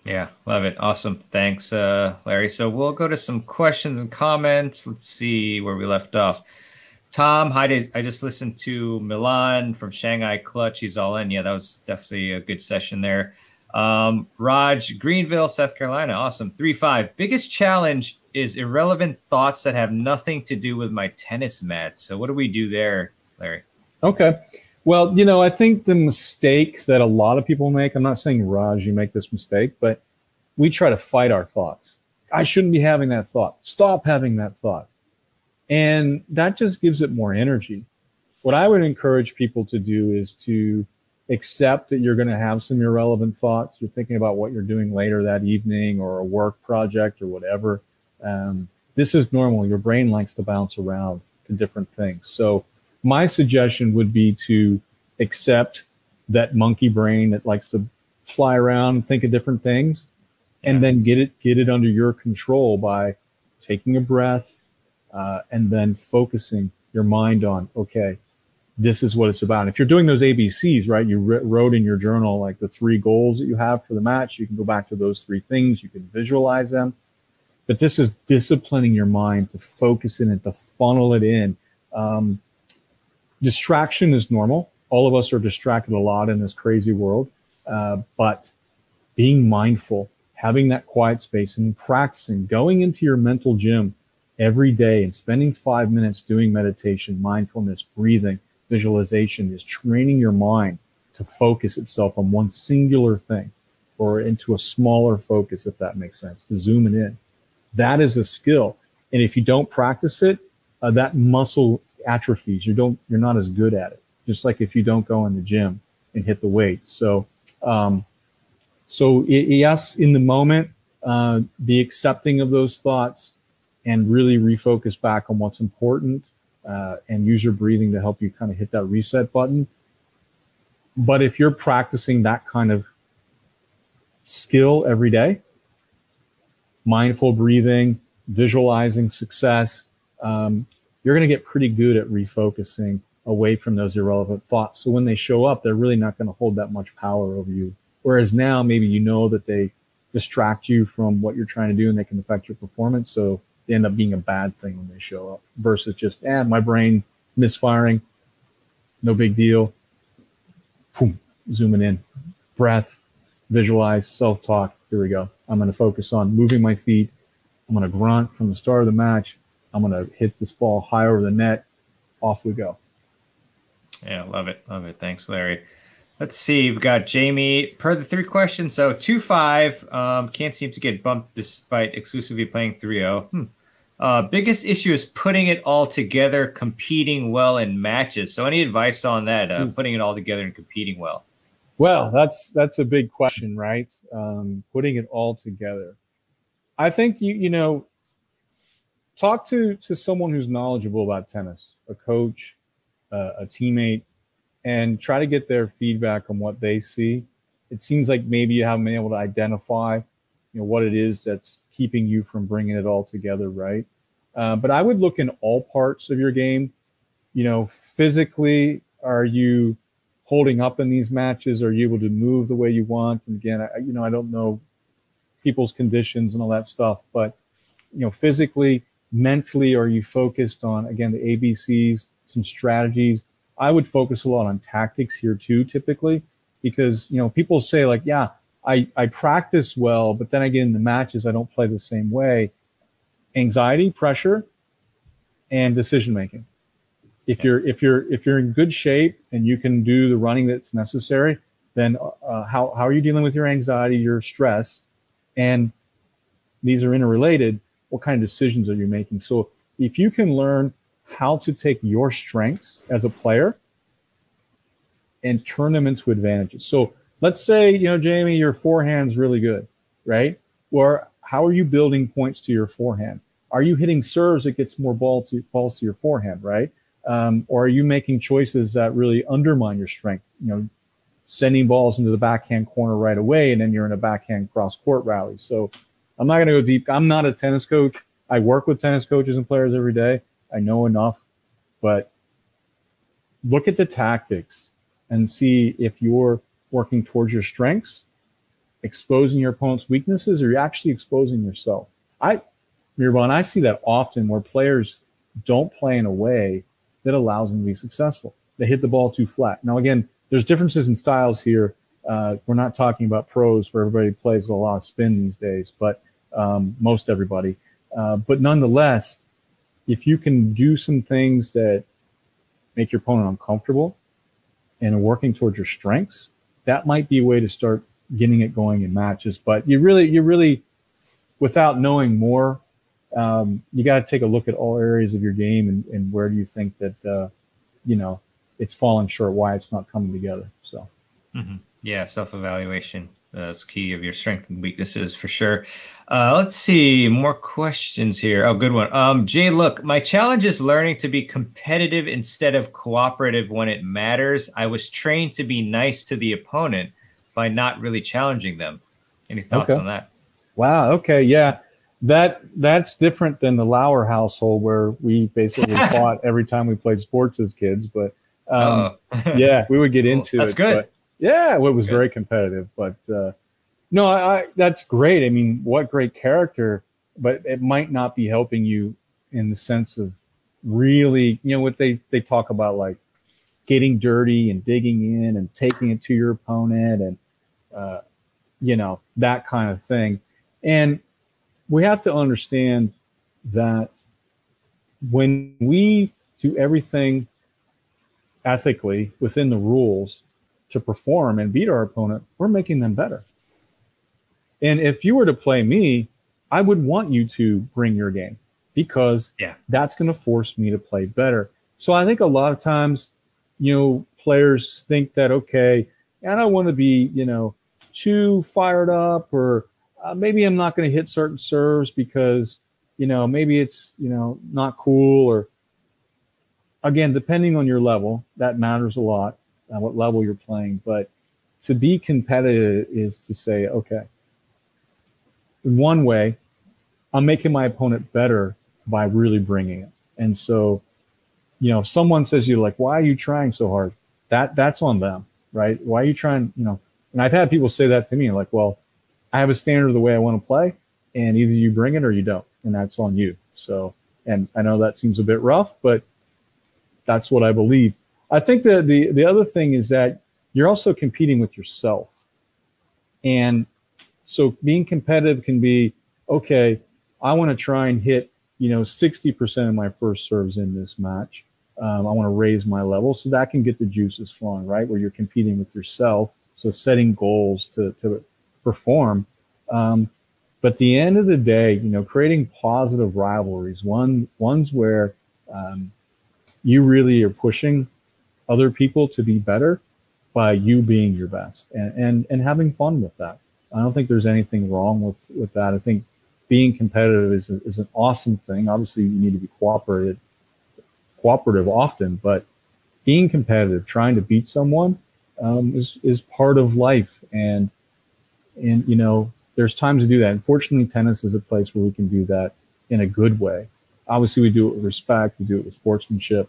Yeah, love it. Awesome. Thanks, uh, Larry. So we'll go to some questions and comments. Let's see where we left off. Tom, hi, I just listened to Milan from Shanghai Clutch. He's all in. Yeah, that was definitely a good session there. Um, Raj, Greenville, South Carolina. Awesome. three five. Biggest challenge is irrelevant thoughts that have nothing to do with my tennis match. So what do we do there, Larry? Okay. Well, you know, I think the mistake that a lot of people make, I'm not saying, Raj, you make this mistake, but we try to fight our thoughts. I shouldn't be having that thought. Stop having that thought. And that just gives it more energy. What I would encourage people to do is to accept that you're going to have some irrelevant thoughts. You're thinking about what you're doing later that evening or a work project or whatever. Um, this is normal. Your brain likes to bounce around to different things. So my suggestion would be to accept that monkey brain that likes to fly around and think of different things, and then get it, get it under your control by taking a breath, Uh, and then focusing your mind on, okay, this is what it's about. And if you're doing those A B Cs, right, you wrote in your journal like the three goals that you have for the match, you can go back to those three things, you can visualize them. But this is disciplining your mind to focus in it, to funnel it in. Um, distraction is normal. All of us are distracted a lot in this crazy world. Uh, but being mindful, having that quiet space and practicing, going into your mental gym every day and spending five minutes doing meditation, mindfulness, breathing, visualization is training your mind to focus itself on one singular thing or into a smaller focus, if that makes sense, to zoom it in. That is a skill. And if you don't practice it, uh, that muscle atrophies. You don't, you're not as good at it. Just like if you don't go in the gym and hit the weights. So, um, so yes, in the moment, uh, be accepting of those thoughts, and really refocus back on what's important, uh, and use your breathing to help you kind of hit that reset button. But if you're practicing that kind of skill every day, mindful breathing, visualizing success, um, you're going to get pretty good at refocusing away from those irrelevant thoughts. So when they show up, they're really not going to hold that much power over you. Whereas now maybe you know that they distract you from what you're trying to do and they can affect your performance. So they end up being a bad thing when they show up versus just, eh, my brain misfiring, no big deal. Boom, zooming in, breath, visualize, self-talk. Here we go. I'm going to focus on moving my feet. I'm going to grunt from the start of the match. I'm going to hit this ball high over the net. Off we go. Yeah, love it. Love it. Thanks, Larry. Let's see. We've got Jamie per the three questions. So two five um, can't seem to get bumped despite exclusively playing three oh. Hmm. Uh, biggest issue is putting it all together, competing well in matches. So any advice on that, uh, putting it all together and competing well? Well, that's that's a big question, right? Um, putting it all together. I think, you you know, talk to, to someone who's knowledgeable about tennis, a coach, uh, a teammate, and try to get their feedback on what they see. It seems like maybe you haven't been able to identify you know, what it is that's keeping you from bringing it all together, right? Uh, but I would look in all parts of your game. You know, physically, are you holding up in these matches? Are you able to move the way you want? And again, I, you know, I don't know people's conditions and all that stuff, but, you know, physically, mentally, are you focused on, again, the A B Cs, some strategies? I would focus a lot on tactics here too, typically, because, you know, people say like, yeah, I, I practice well, but then I get into matches, I don't play the same way. Anxiety, pressure, and decision-making. If you're, if you're, if you're in good shape and you can do the running that's necessary, then uh, how, how are you dealing with your anxiety, your stress? And these are interrelated. What kind of decisions are you making? So if you can learn how to take your strengths as a player and turn them into advantages. So let's say, you know, Jamie, your forehand's really good, right? Or how are you building points to your forehand? Are you hitting serves that gets more ball to, balls to your forehand, right? Um, or are you making choices that really undermine your strength? You know, sending balls into the backhand corner right away, and then you're in a backhand cross-court rally. So I'm not going to go deep. I'm not a tennis coach. I work with tennis coaches and players every day. I know enough, but look at the tactics and see if you're working towards your strengths, exposing your opponent's weaknesses, or you're actually exposing yourself. I, Mehrban, I see that often where players don't play in a way that allows them to be successful. They hit the ball too flat. Now, again, there's differences in styles here. Uh, we're not talking about pros where everybody plays a lot of spin these days, but um, most everybody. Uh, but nonetheless, if you can do some things that make your opponent uncomfortable and are working towards your strengths, that might be a way to start getting it going in matches. But you really, you really, without knowing more, um, you got to take a look at all areas of your game and, and where do you think that, uh, you know, it's falling short, why it's not coming together. So, mm-hmm. Yeah, self-evaluation uh, is key of your strengths and weaknesses for sure. Uh, let's see, more questions here. Oh, good one. Um, Jay, look, my challenge is learning to be competitive instead of cooperative when it matters. I was trained to be nice to the opponent by not really challenging them. Any thoughts okay. on that? Wow. Okay. Yeah. That that's different than the Lauer household where we basically fought every time we played sports as kids. But um, oh. yeah, we would get cool. into that's it. That's good. Yeah. It was good. Very competitive, but uh, no, I, I, that's great. I mean, what great character, but it might not be helping you in the sense of really, you know, what they, they talk about, like getting dirty and digging in and taking it to your opponent and, uh, you know, that kind of thing. And we have to understand that when we do everything ethically within the rules to perform and beat our opponent, we're making them better. And if you were to play me, I would want you to bring your game because yeah. that's going to force me to play better. So I think a lot of times, you know, players think that, okay, I don't want to be, you know, too fired up, or uh, maybe I'm not going to hit certain serves because, you know, maybe it's, you know, not cool. Or again, depending on your level, that matters a lot, uh, what level you're playing. But to be competitive is to say, okay, in one way, I'm making my opponent better by really bringing it. And so, you know, if someone says you like, why are you trying so hard? That that's on them, right? Why are you trying, you know, and I've had people say that to me like, well, I have a standard of the way I want to play, and either you bring it or you don't, and that's on you. So, and I know that seems a bit rough, but that's what I believe. I think that the, the other thing is that you're also competing with yourself. And so being competitive can be, okay, I want to try and hit, you know, sixty percent of my first serves in this match. Um, I want to raise my level. So that can get the juices flowing, right? Where you're competing with yourself. So setting goals to, to perform. Um, but at the end of the day, you know, creating positive rivalries, one ones where um, you really are pushing other people to be better by you being your best and, and, and having fun with that. I don't think there's anything wrong with, with that. I think being competitive is, a, is an awesome thing. Obviously, you need to be cooperative, cooperative often, but being competitive, trying to beat someone um, is, is part of life. And, and, you know, there's time to do that. And fortunately, tennis is a place where we can do that in a good way. Obviously, we do it with respect. We do it with sportsmanship.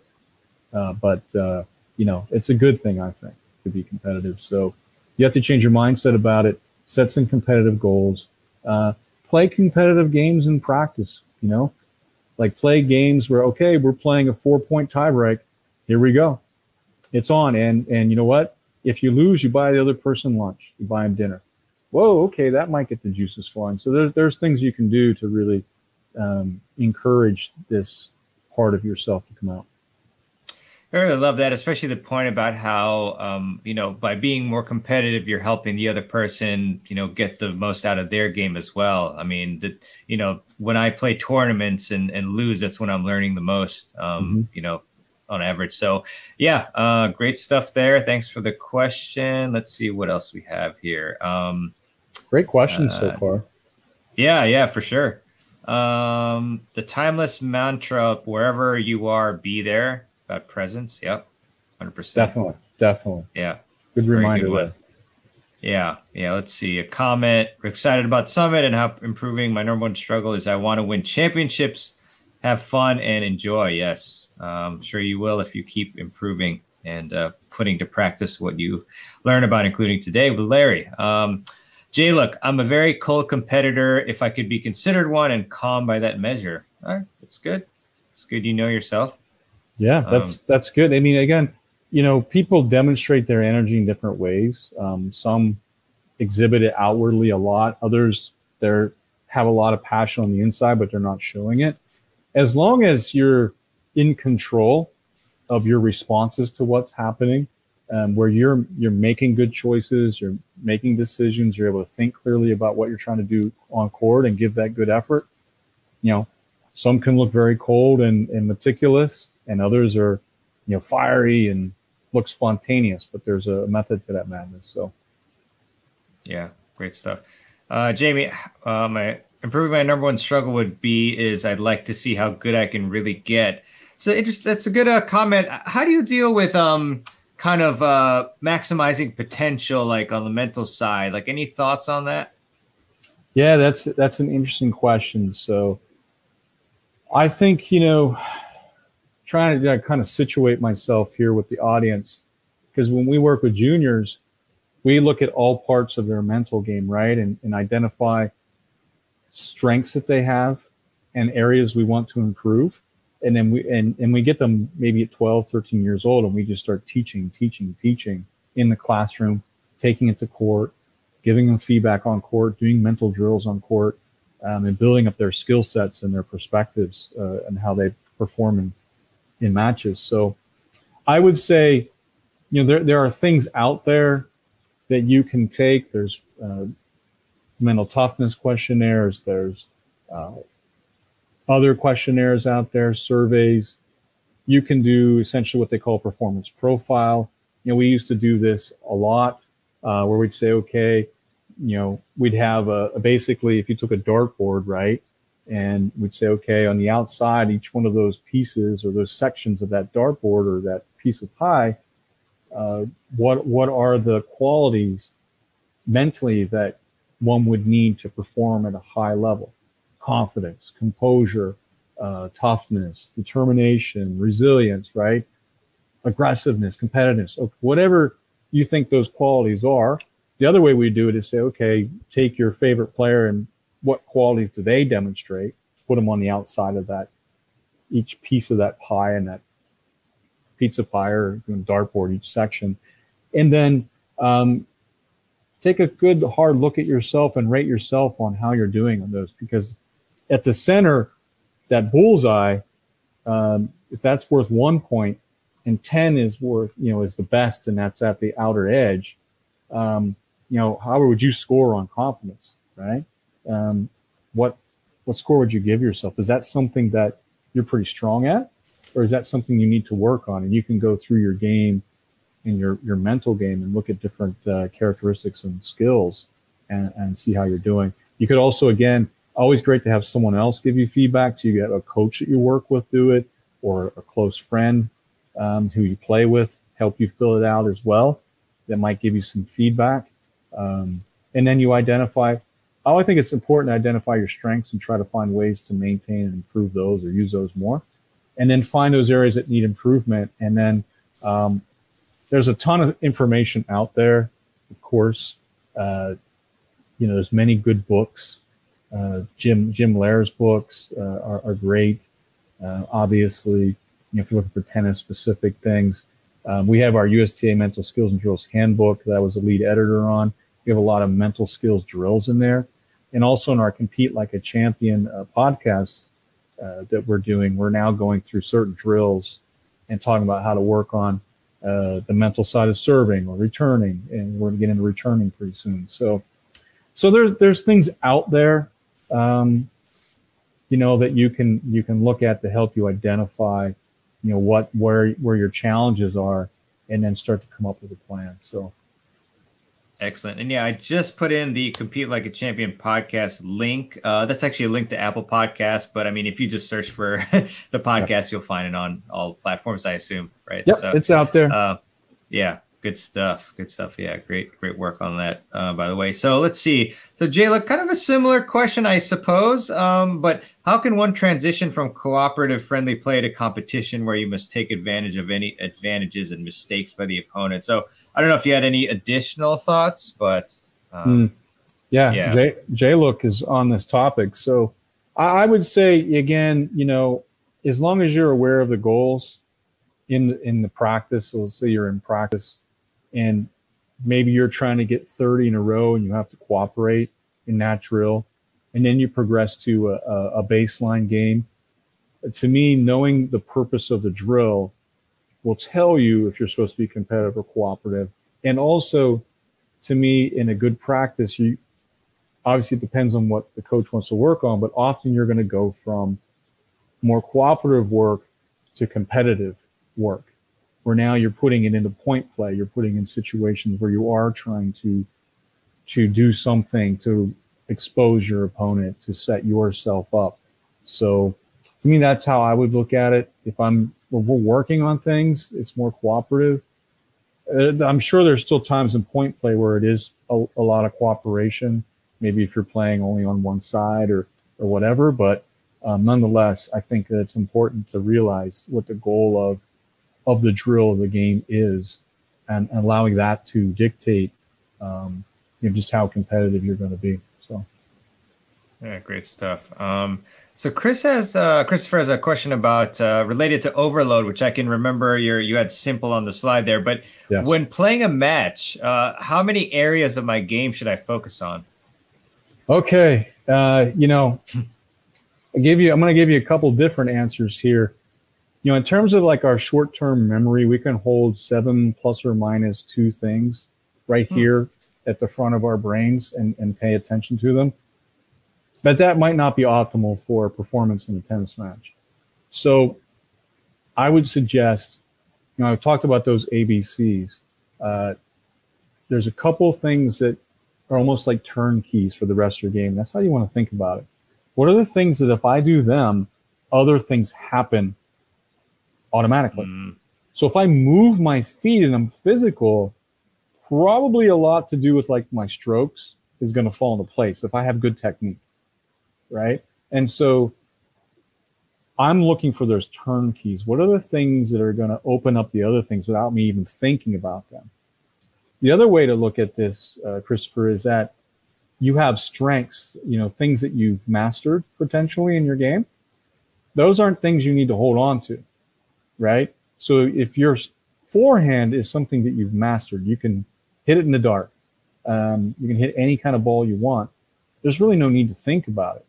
Uh, but, uh, you know, it's a good thing, I think, to be competitive. So you have to change your mindset about it. Set some competitive goals. Uh, play competitive games in practice, you know. Like play games where, okay, we're playing a four-point tiebreak. Here we go. It's on. And, and you know what? If you lose, you buy the other person lunch. You buy them dinner. Whoa, okay, that might get the juices flowing. So there's, there's things you can do to really um, encourage this part of yourself to come out. I really love that, especially the point about how, um, you know, by being more competitive, you're helping the other person, you know, get the most out of their game as well. I mean, the, you know, when I play tournaments and, and lose, that's when I'm learning the most, um, mm-hmm. you know, on average. So, yeah, uh, great stuff there. Thanks for the question. Let's see what else we have here. Um, great questions uh, so far. Yeah, yeah, for sure. Um, the timeless mantra, wherever you are, be there. About presence. Yep. one hundred percent. Definitely. Definitely. Yeah. Good reminder. Good yeah. Yeah. Let's see. A comment. We're excited about Summit and how improving. My number one struggle is I want to win championships, have fun, and enjoy. Yes. Um, I'm sure you will if you keep improving and uh, putting to practice what you learn about, including today with Larry. Um, Jay, look, I'm a very cold competitor if I could be considered one and calm by that measure. All right. That's good. It's good. You know yourself. Yeah, that's, um, that's good. I mean, again, you know, people demonstrate their energy in different ways. Um, some exhibit it outwardly a lot. Others, they're have a lot of passion on the inside, but they're not showing it. As long as you're in control of your responses to what's happening, um, where you're, you're making good choices, you're making decisions, you're able to think clearly about what you're trying to do on court and give that good effort. You know, some can look very cold and, and meticulous. And others are, you know, fiery and look spontaneous, but there's a method to that madness. So, yeah, great stuff. Uh, Jamie, uh, my improving my number one struggle would be is I'd like to see how good I can really get. So interesting. That's a good uh, comment. How do you deal with um, kind of uh, maximizing potential, like on the mental side? Like, any thoughts on that? Yeah, that's that's an interesting question. So, I think you know. trying to kind of situate myself here with the audience, because when we work with juniors, we look at all parts of their mental game, right? And, and identify strengths that they have and areas we want to improve. And then we, and, and we get them maybe at twelve, thirteen years old, and we just start teaching, teaching, teaching in the classroom, taking it to court, giving them feedback on court, doing mental drills on court, um, and building up their skill sets and their perspectives uh, and how they perform in in matches. So I would say, you know, there, there are things out there that you can take. There's uh, mental toughness questionnaires. There's uh, other questionnaires out there, surveys. You can do essentially what they call performance profile. You know, we used to do this a lot uh, where we'd say, okay, you know, we'd have a, a basically, if you took a dartboard, right? And we'd say, okay, on the outside, each one of those pieces or those sections of that dartboard or that piece of pie, uh, what what are the qualities mentally that one would need to perform at a high level? Confidence, composure, uh, toughness, determination, resilience, right? Aggressiveness, competitiveness, whatever you think those qualities are. The other way we do it is say, okay, take your favorite player and what qualities do they demonstrate? Put them on the outside of that, each piece of that pie and that pizza pie or dartboard, each section. And then um, take a good hard look at yourself and rate yourself on how you're doing on those, because at the center, that bullseye, um, if that's worth one point and ten is worth, you know, is the best, and that's at the outer edge, um, you know, how would you score on confidence, right? Um, what, what score would you give yourself? Is that something that you're pretty strong at, or is that something you need to work on? And you can go through your game and your, your mental game and look at different uh, characteristics and skills and, and see how you're doing. You could also, again, always great to have someone else give you feedback. So you get a coach that you work with do it, or a close friend um, who you play with, help you fill it out as well. That might give you some feedback. Um, and then you identify, I think it's important to identify your strengths and try to find ways to maintain and improve those or use those more, and then find those areas that need improvement. And then um, there's a ton of information out there, of course. Uh, you know, there's many good books. Uh, Jim Jim Lehrer's books uh, are, are great. Uh, obviously, you know, if you're looking for tennis-specific things, um, we have our U S T A Mental Skills and Drills Handbook that I was a lead editor on. We have a lot of mental skills drills in there. And also in our Compete Like a Champion uh, podcast uh, that we're doing, we're now going through certain drills and talking about how to work on uh, the mental side of serving or returning. And we're going to get into returning pretty soon. So so there's, there's things out there, um, you know, that you can you can look at to help you identify, you know, what where where your challenges are, and then start to come up with a plan. So. Excellent. And yeah, I just put in the Compete Like a Champion podcast link. Uh, that's actually a link to Apple Podcasts. But I mean, if you just search for the podcast, yeah. You'll find it on all platforms, I assume. Right. Yep, so, it's out there. Uh, yeah. Good stuff. Good stuff. Yeah. Great, great work on that, uh, by the way. So let's see. So Jayla, kind of a similar question, I suppose. Um, but how can one transition from cooperative friendly play to competition where you must take advantage of any advantages and mistakes by the opponent? So I don't know if you had any additional thoughts, but. Um, mm. Yeah. yeah. Jay, Jayla is on this topic. So I, I would say, again, you know, as long as you're aware of the goals in, in the practice, so let's say you're in practice, and maybe you're trying to get thirty in a row and you have to cooperate in that drill. And then you progress to a, a baseline game. To me, knowing the purpose of the drill will tell you if you're supposed to be competitive or cooperative. And also, to me, in a good practice, you obviously it depends on what the coach wants to work on, but often you're going to go from more cooperative work to competitive work, where now you're putting it into point play, you're putting in situations where you are trying to to do something to expose your opponent, to set yourself up. So I mean, that's how I would look at it. If I'm if we're working on things, it's more cooperative. Uh, I'm sure there's still times in point play where it is a, a lot of cooperation, maybe if you're playing only on one side or, or whatever, but um, nonetheless, I think that it's important to realize what the goal of of the drill of the game is, and allowing that to dictate um, you know, just how competitive you're going to be. So, yeah, great stuff. Um, so Chris has uh, Christopher has a question about uh, related to overload, which I can remember your you had simple on the slide there. But yes. When playing a match, uh, how many areas of my game should I focus on? Okay, uh, you know, I give you I'm going to give you a couple different answers here. You know, in terms of like our short-term memory, we can hold seven plus or minus two things right here at the front of our brains and, and pay attention to them. But that might not be optimal for performance in a tennis match. So I would suggest, you know, I've talked about those A B Cs. Uh, there's a couple things that are almost like turnkeys for the rest of your game. That's how you want to think about it. What are the things that if I do them, other things happen automatically? Mm. So if I move my feet and I'm physical, probably a lot to do with like my strokes is going to fall into place if I have good technique, right? And so I'm looking for those turnkeys. What are the things that are going to open up the other things without me even thinking about them? The other way to look at this, uh, Christopher, is that you have strengths, you know, things that you've mastered potentially in your game. Those aren't things you need to hold on to. Right? So if your forehand is something that you've mastered, you can hit it in the dark. Um, you can hit any kind of ball you want. There's really no need to think about it.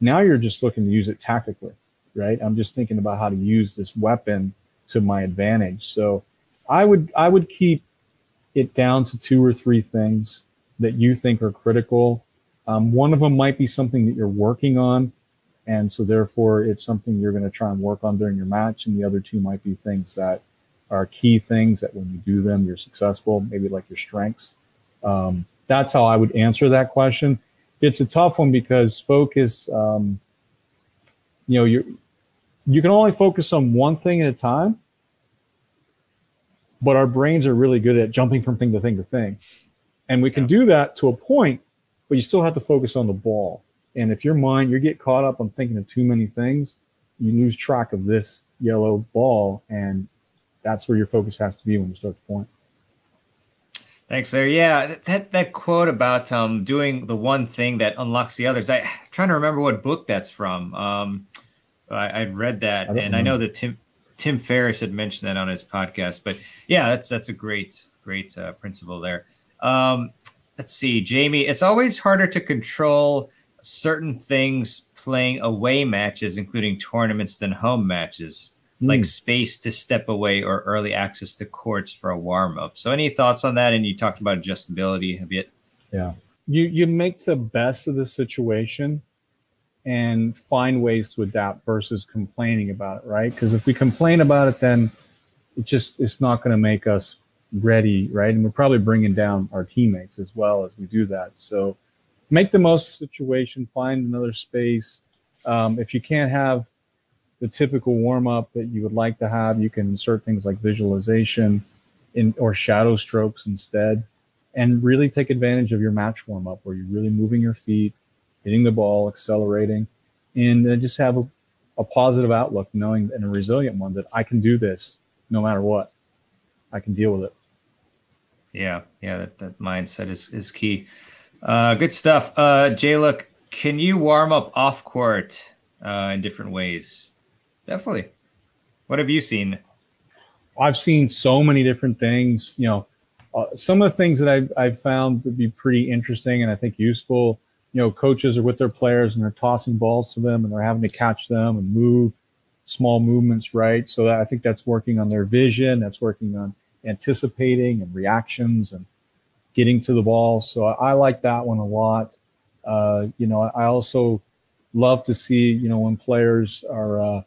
Now you're just looking to use it tactically, right? I'm just thinking about how to use this weapon to my advantage. So I would, I would keep it down to two or three things that you think are critical. Um, one of them might be something that you're working on, and so therefore it's something you're going to try and work on during your match. And the other two might be things that are key things that when you do them, you're successful, maybe like your strengths. Um, that's how I would answer that question. It's a tough one because focus, um, you know, you you can only focus on one thing at a time, but our brains are really good at jumping from thing to thing to thing. And we can do that to a point, but you still have to focus on the ball. And if your mind, you get caught up on thinking of too many things, you lose track of this yellow ball, and that's where your focus has to be when you start to point. Thanks, Larry. Yeah, that that quote about um, doing the one thing that unlocks the others. I, I'm trying to remember what book that's from. Um, I, I read that, I and remember. I know that Tim Tim Ferriss had mentioned that on his podcast. But yeah, that's that's a great great uh, principle there. Um, let's see, Jamie. It's always harder to control certain things playing away matches, including tournaments, than home matches, mm. like space to step away or early access to courts for a warm-up. So any thoughts on that? And you talked about adjustability a bit. Yeah, you you make the best of the situation and find ways to adapt versus complaining about it, right? Because if we complain about it, then it just it's not going to make us ready, right? And we're probably bringing down our teammates as well as we do that. So make the most situation, find another space. Um, if you can't have the typical warm-up that you would like to have, you can insert things like visualization in, or shadow strokes instead, and really take advantage of your match warm-up where you're really moving your feet, hitting the ball, accelerating, and uh, just have a, a positive outlook, knowing and a resilient one that I can do this no matter what. I can deal with it. Yeah, yeah, that, that mindset is, is key. Uh, good stuff. Uh, Jay, look, can you warm up off court uh, in different ways? Definitely. What have you seen? I've seen so many different things. You know, uh, some of the things that I've, I've found would be pretty interesting and I think useful. You know, coaches are with their players and they're tossing balls to them and they're having to catch them and move small movements, right? So that, I think that's working on their vision. That's working on anticipating and reactions and getting to the ball. So I, I like that one a lot. Uh, you know, I, I also love to see, you know, when players are, uh,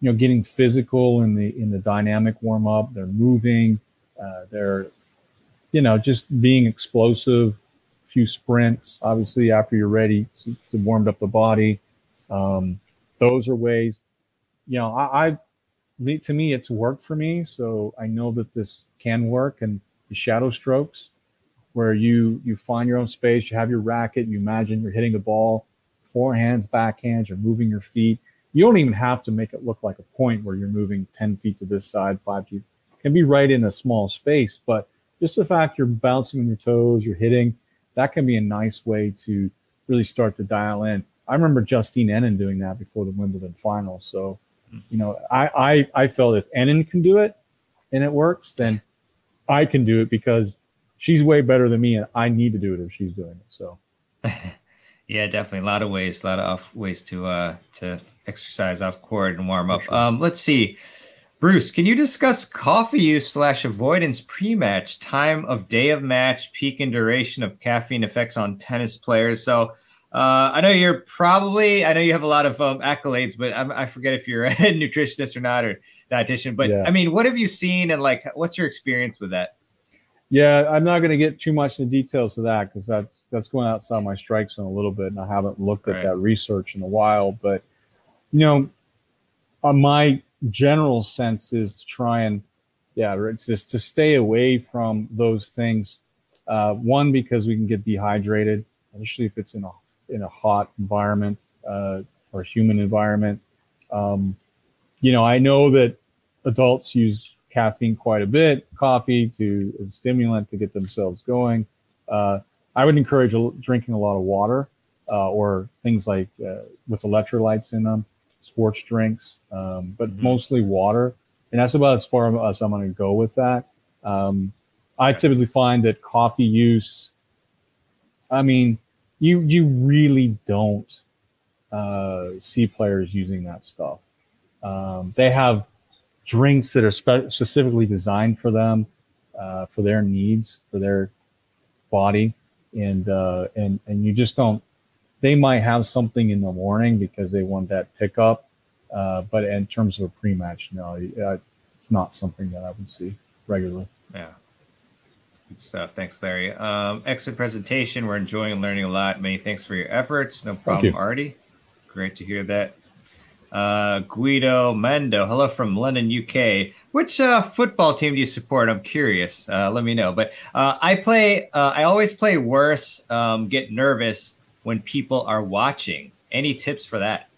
you know, getting physical in the, in the dynamic warm up, they're moving, uh, they're, you know, just being explosive, a few sprints, obviously after you're ready to, to warm up the body. Um, those are ways, you know, I, I, to me, it's worked for me. So I know that this can work. And the shadow strokes, where you you find your own space, you have your racket, you imagine you're hitting the ball, forehands, backhands, you're moving your feet. You don't even have to make it look like a point where you're moving ten feet to this side, five feet. It can be right in a small space, but just the fact you're bouncing on your toes, you're hitting, that can be a nice way to really start to dial in. I remember Justine Henin doing that before the Wimbledon final. So, you know, I, I, I felt if Henin can do it and it works, then I can do it because she's way better than me, and I need to do it if she's doing it. So, yeah, definitely a lot of ways, a lot of off ways to uh, to exercise off court and warm up. Sure. Um, let's see, Bruce, can you discuss coffee use slash avoidance pre-match, time of day of match, peak and duration of caffeine effects on tennis players? So, uh, I know you're probably, I know you have a lot of um, accolades, but I'm, I forget if you're a nutritionist or not or dietitian. But yeah. I mean, what have you seen, and like, what's your experience with that? Yeah, I'm not going to get too much in the details of that because that's that's going outside my strike zone a little bit, and I haven't looked at that research in a while. But, you know, uh, my general sense is to try and, yeah, it's just to stay away from those things. Uh, one, because we can get dehydrated, especially if it's in a in a hot environment uh, or human environment. Um, you know, I know that adults use caffeine quite a bit, coffee to a stimulant to get themselves going. Uh, I would encourage a, drinking a lot of water uh, or things like uh, with electrolytes in them, sports drinks, um, but mm-hmm. mostly water. And that's about as far as I'm going to go with that. Um, I typically find that coffee use, I mean, you, you really don't uh, see players using that stuff. Um, they have drinks that are spe specifically designed for them, uh, for their needs, for their body. And, uh, and, and you just don't, they might have something in the morning because they want that pickup. Uh, but in terms of a pre-match, no, uh, it's not something that I would see regularly. Yeah. Good stuff. Thanks, Larry. Um, excellent presentation. We're enjoying and learning a lot. Many thanks for your efforts. No problem, Artie. Great to hear that. Uh, Guido Mendo, hello from London, U K. Which uh, football team do you support? I'm curious. Uh, let me know. But uh, I play. Uh, I always play worse. Um, get nervous when people are watching. Any tips for that?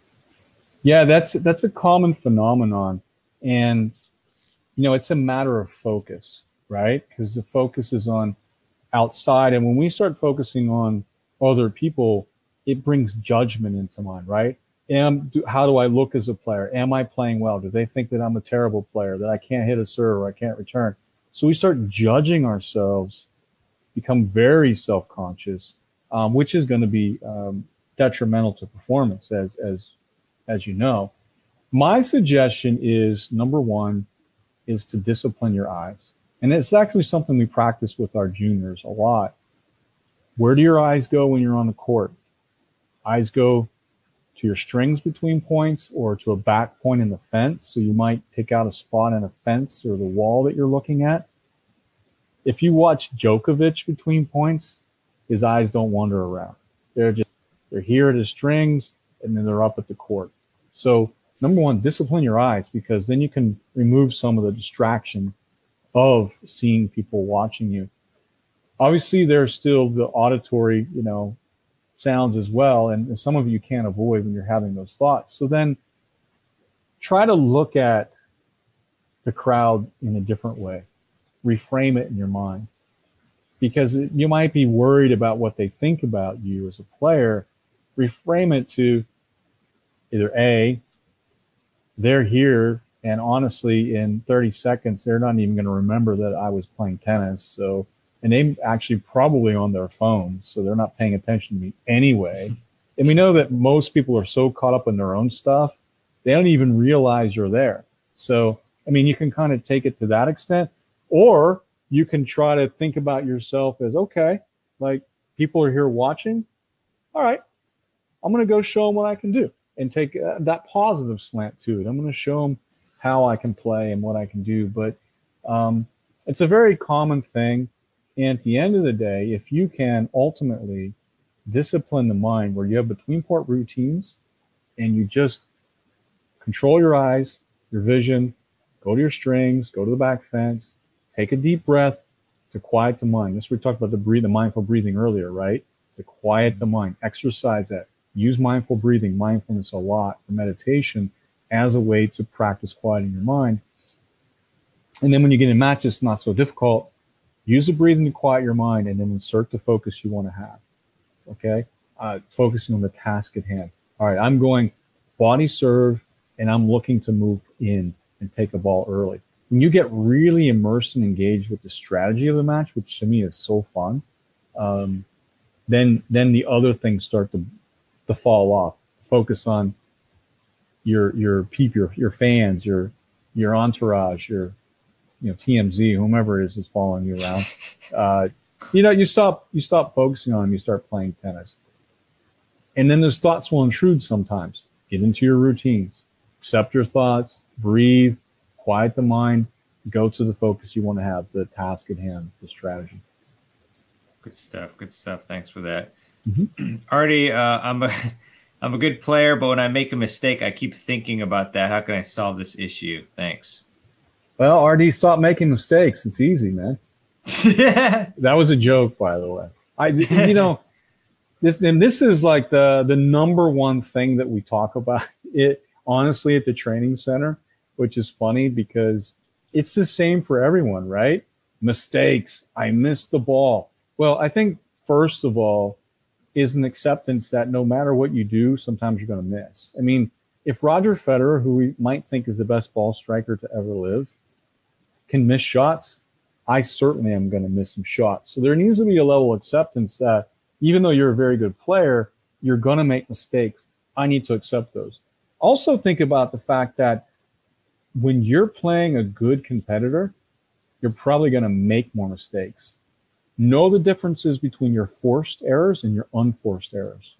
Yeah, that's that's a common phenomenon, and you know it's a matter of focus, right? Because the focus is on outside, and when we start focusing on other people, it brings judgment into mind, right? Am, do, how do I look as a player? Am I playing well? Do they think that I'm a terrible player, that I can't hit a serve or I can't return? So we start judging ourselves, become very self-conscious, um, which is going to be um, detrimental to performance, as, as, as you know. My suggestion is, number one, is to discipline your eyes. And it's actually something we practice with our juniors a lot. Where do your eyes go when you're on the court? Eyes go to your strings between points or to a back point in the fence. So you might pick out a spot in a fence or the wall that you're looking at. If you watch Djokovic between points, his eyes don't wander around. They're just, they're here at his strings and then they're up at the court. So number one, discipline your eyes, because then you can remove some of the distraction of seeing people watching you. Obviously there's still the auditory, you know, sounds as well, and some of you can't avoid when you're having those thoughts. So then try to look at the crowd in a different way. Reframe it in your mind, because you might be worried about what they think about you as a player. Reframe it to either A, they're here, and honestly, in thirty seconds, they're not even going to remember that I was playing tennis. So and they're actually probably on their phones, so they're not paying attention to me anyway. And we know that most people are so caught up in their own stuff, they don't even realize you're there. So, I mean, you can kind of take it to that extent, or you can try to think about yourself as, okay, like people are here watching. All right, I'm going to go show them what I can do, and take uh, that positive slant to it. I'm going to show them how I can play and what I can do. But um, it's a very common thing. And at the end of the day, if you can ultimately discipline the mind where you have between court routines and you just control your eyes, your vision, go to your strings, go to the back fence, take a deep breath to quiet the mind. This we talked about the breathe, the mindful breathing earlier, right? To quiet the mind, exercise that. Use mindful breathing, mindfulness a lot, for meditation as a way to practice quieting your mind. And then when you get in matches, it's not so difficult. Use the breathing to quiet your mind and then insert the focus you want to have, okay? Uh, focusing on the task at hand. All right, I'm going body serve, and I'm looking to move in and take a ball early. When you get really immersed and engaged with the strategy of the match, which to me is so fun, um, then then the other things start to, to fall off. Focus on your your people, your, your fans, your your entourage, your you know, T M Z, whomever it is, is following you around. Uh, you know, you stop, you stop focusing on them. You start playing tennis, and then those thoughts will intrude sometimes. Get into your routines, accept your thoughts, breathe, quiet the mind, go to the focus you want to have, the task at hand, the strategy. Good stuff. Good stuff. Thanks for that. Mm-hmm. Artie, uh, I'm a, I'm a good player, but when I make a mistake, I keep thinking about that. How can I solve this issue? Thanks. Well, R D, stop making mistakes. It's easy, man. That was a joke, by the way. I, you know, this and this is like the the number one thing that we talk about it honestly at the training center, which is funny because it's the same for everyone, right? Mistakes. I missed the ball. Well, I think first of all is an acceptance that no matter what you do, sometimes you're going to miss. I mean, if Roger Federer, who we might think is the best ball striker to ever live, can miss shots, I certainly am going to miss some shots. So there needs to be a level of acceptance that even though you're a very good player, you're going to make mistakes. I need to accept those. Also think about the fact that when you're playing a good competitor, you're probably going to make more mistakes. Know the differences between your forced errors and your unforced errors.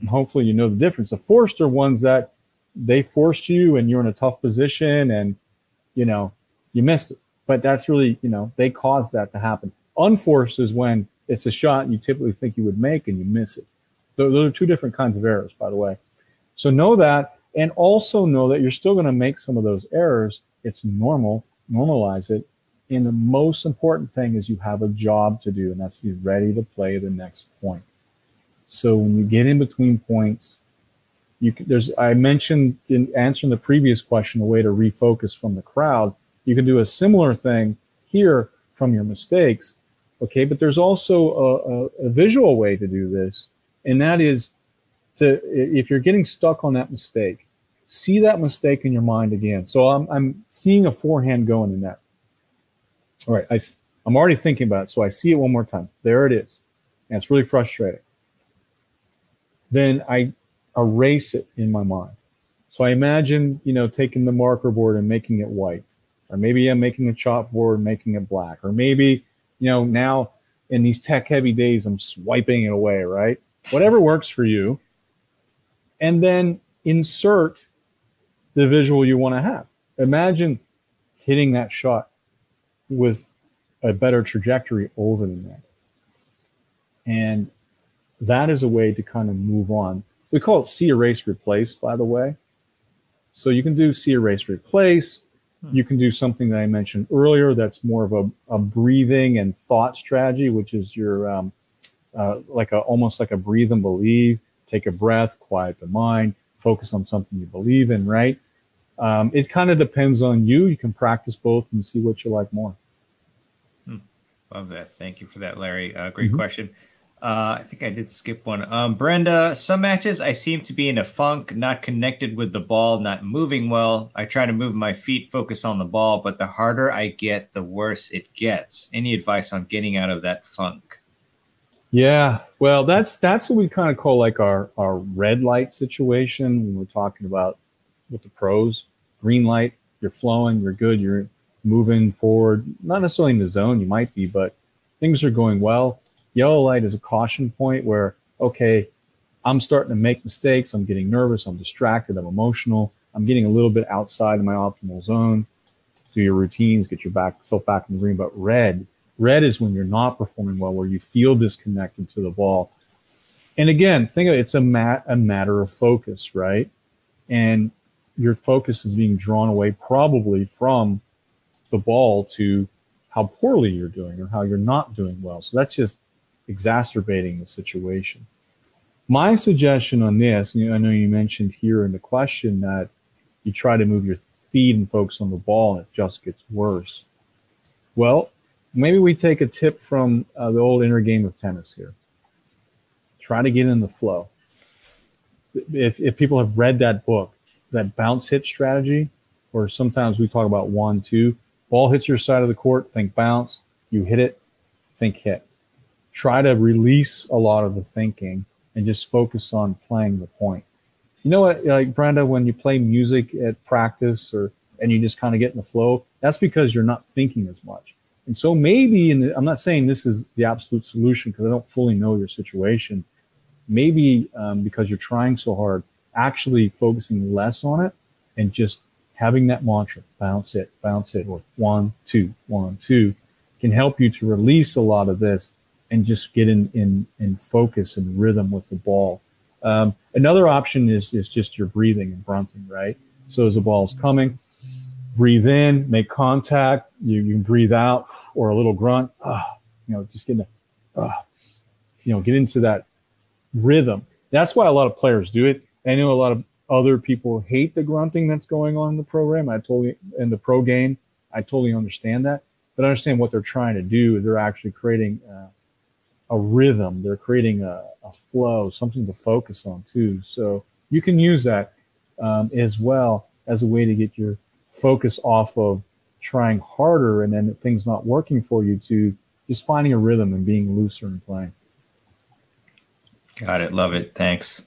And hopefully you know the difference. The forced are ones that they forced you and you're in a tough position and, you know, you missed it, but that's really, you know, they caused that to happen. Unforced is when it's a shot you typically think you would make and you miss it. Those are two different kinds of errors, by the way. So know that, and also know that you're still going to make some of those errors. It's normal. normalize it. And the most important thing is you have a job to do, and that's to be ready to play the next point. So when you get in between points, you can, there's, I mentioned in answering the previous question, a way to refocus from the crowd. You can do a similar thing here from your mistakes. Okay, but there's also a, a, a visual way to do this, and that is to, if you're getting stuck on that mistake, see that mistake in your mind again. So I'm, I'm seeing a forehand going in that. All right, I, I'm already thinking about it, so I see it one more time. There it is, and it's really frustrating. Then I erase it in my mind. So I imagine, you know, taking the marker board and making it white, or maybe I'm making a chalkboard and making it black, or maybe, you know, now in these tech-heavy days, I'm swiping it away, right? Whatever works for you. And then insert the visual you want to have. Imagine hitting that shot with a better trajectory over the net. And that is a way to kind of move on. We call it see, erase, replace, by the way. So you can do see, erase, replace. You can do something that I mentioned earlier that's more of a, a breathing and thought strategy, which is your um, uh, like a, almost like a breathe and believe, take a breath, quiet the mind, focus on something you believe in, right? Um, it kind of depends on you. You can practice both and see what you like more. Hmm. Love that. Thank you for that, Larry. Uh, great mm-hmm. question. Uh, I think I did skip one. Um, Brenda, some matches I seem to be in a funk, not connected with the ball, not moving well. I try to move my feet, focus on the ball, but the harder I get, the worse it gets. Any advice on getting out of that funk? Yeah, well, that's that's what we kind of call like our, our red light situation when we're talking about with the pros. Green light, you're flowing, you're good, you're moving forward. Not necessarily in the zone, you might be, but things are going well. Yellow light is a caution point where, okay, I'm starting to make mistakes. I'm getting nervous. I'm distracted. I'm emotional. I'm getting a little bit outside of my optimal zone. Do your routines, get your back, self back in the green. But red, red is when you're not performing well, where you feel disconnected to the ball. And again, think of it, it's a, mat, a matter of focus, right? And your focus is being drawn away probably from the ball to how poorly you're doing or how you're not doing well. So that's just exacerbating the situation. My suggestion on this, you know, I know you mentioned here in the question that you try to move your feet and focus on the ball and it just gets worse. Well, maybe we take a tip from uh, the old inner game of tennis here. Try to get in the flow. If, if people have read that book, that bounce hit strategy, or sometimes we talk about one, two, ball hits your side of the court, think bounce, you hit it, think hit. Try to release a lot of the thinking and just focus on playing the point. You know what, like Brenda, when you play music at practice or and you just kind of get in the flow, that's because you're not thinking as much. And so maybe, and I'm not saying this is the absolute solution because I don't fully know your situation, maybe um, because you're trying so hard, actually focusing less on it and just having that mantra, bounce it, bounce it, or one, two, one, two, can help you to release a lot of this and just get in, in, in focus and rhythm with the ball. Um, another option is, is just your breathing and grunting, right? So as the ball's coming, breathe in, make contact, you, you can breathe out or a little grunt, uh, you know, just get in the, uh, you know, get into that rhythm. That's why a lot of players do it. I know a lot of other people hate the grunting that's going on in the program. I totally, in the pro game, I totally understand that, but I understand what they're trying to do is they're actually creating, uh, a rhythm. They're creating a, a flow, something to focus on too. So you can use that um, as well as a way to get your focus off of trying harder and then things not working for you to just finding a rhythm and being looser and playing. Got it. Love it. Thanks.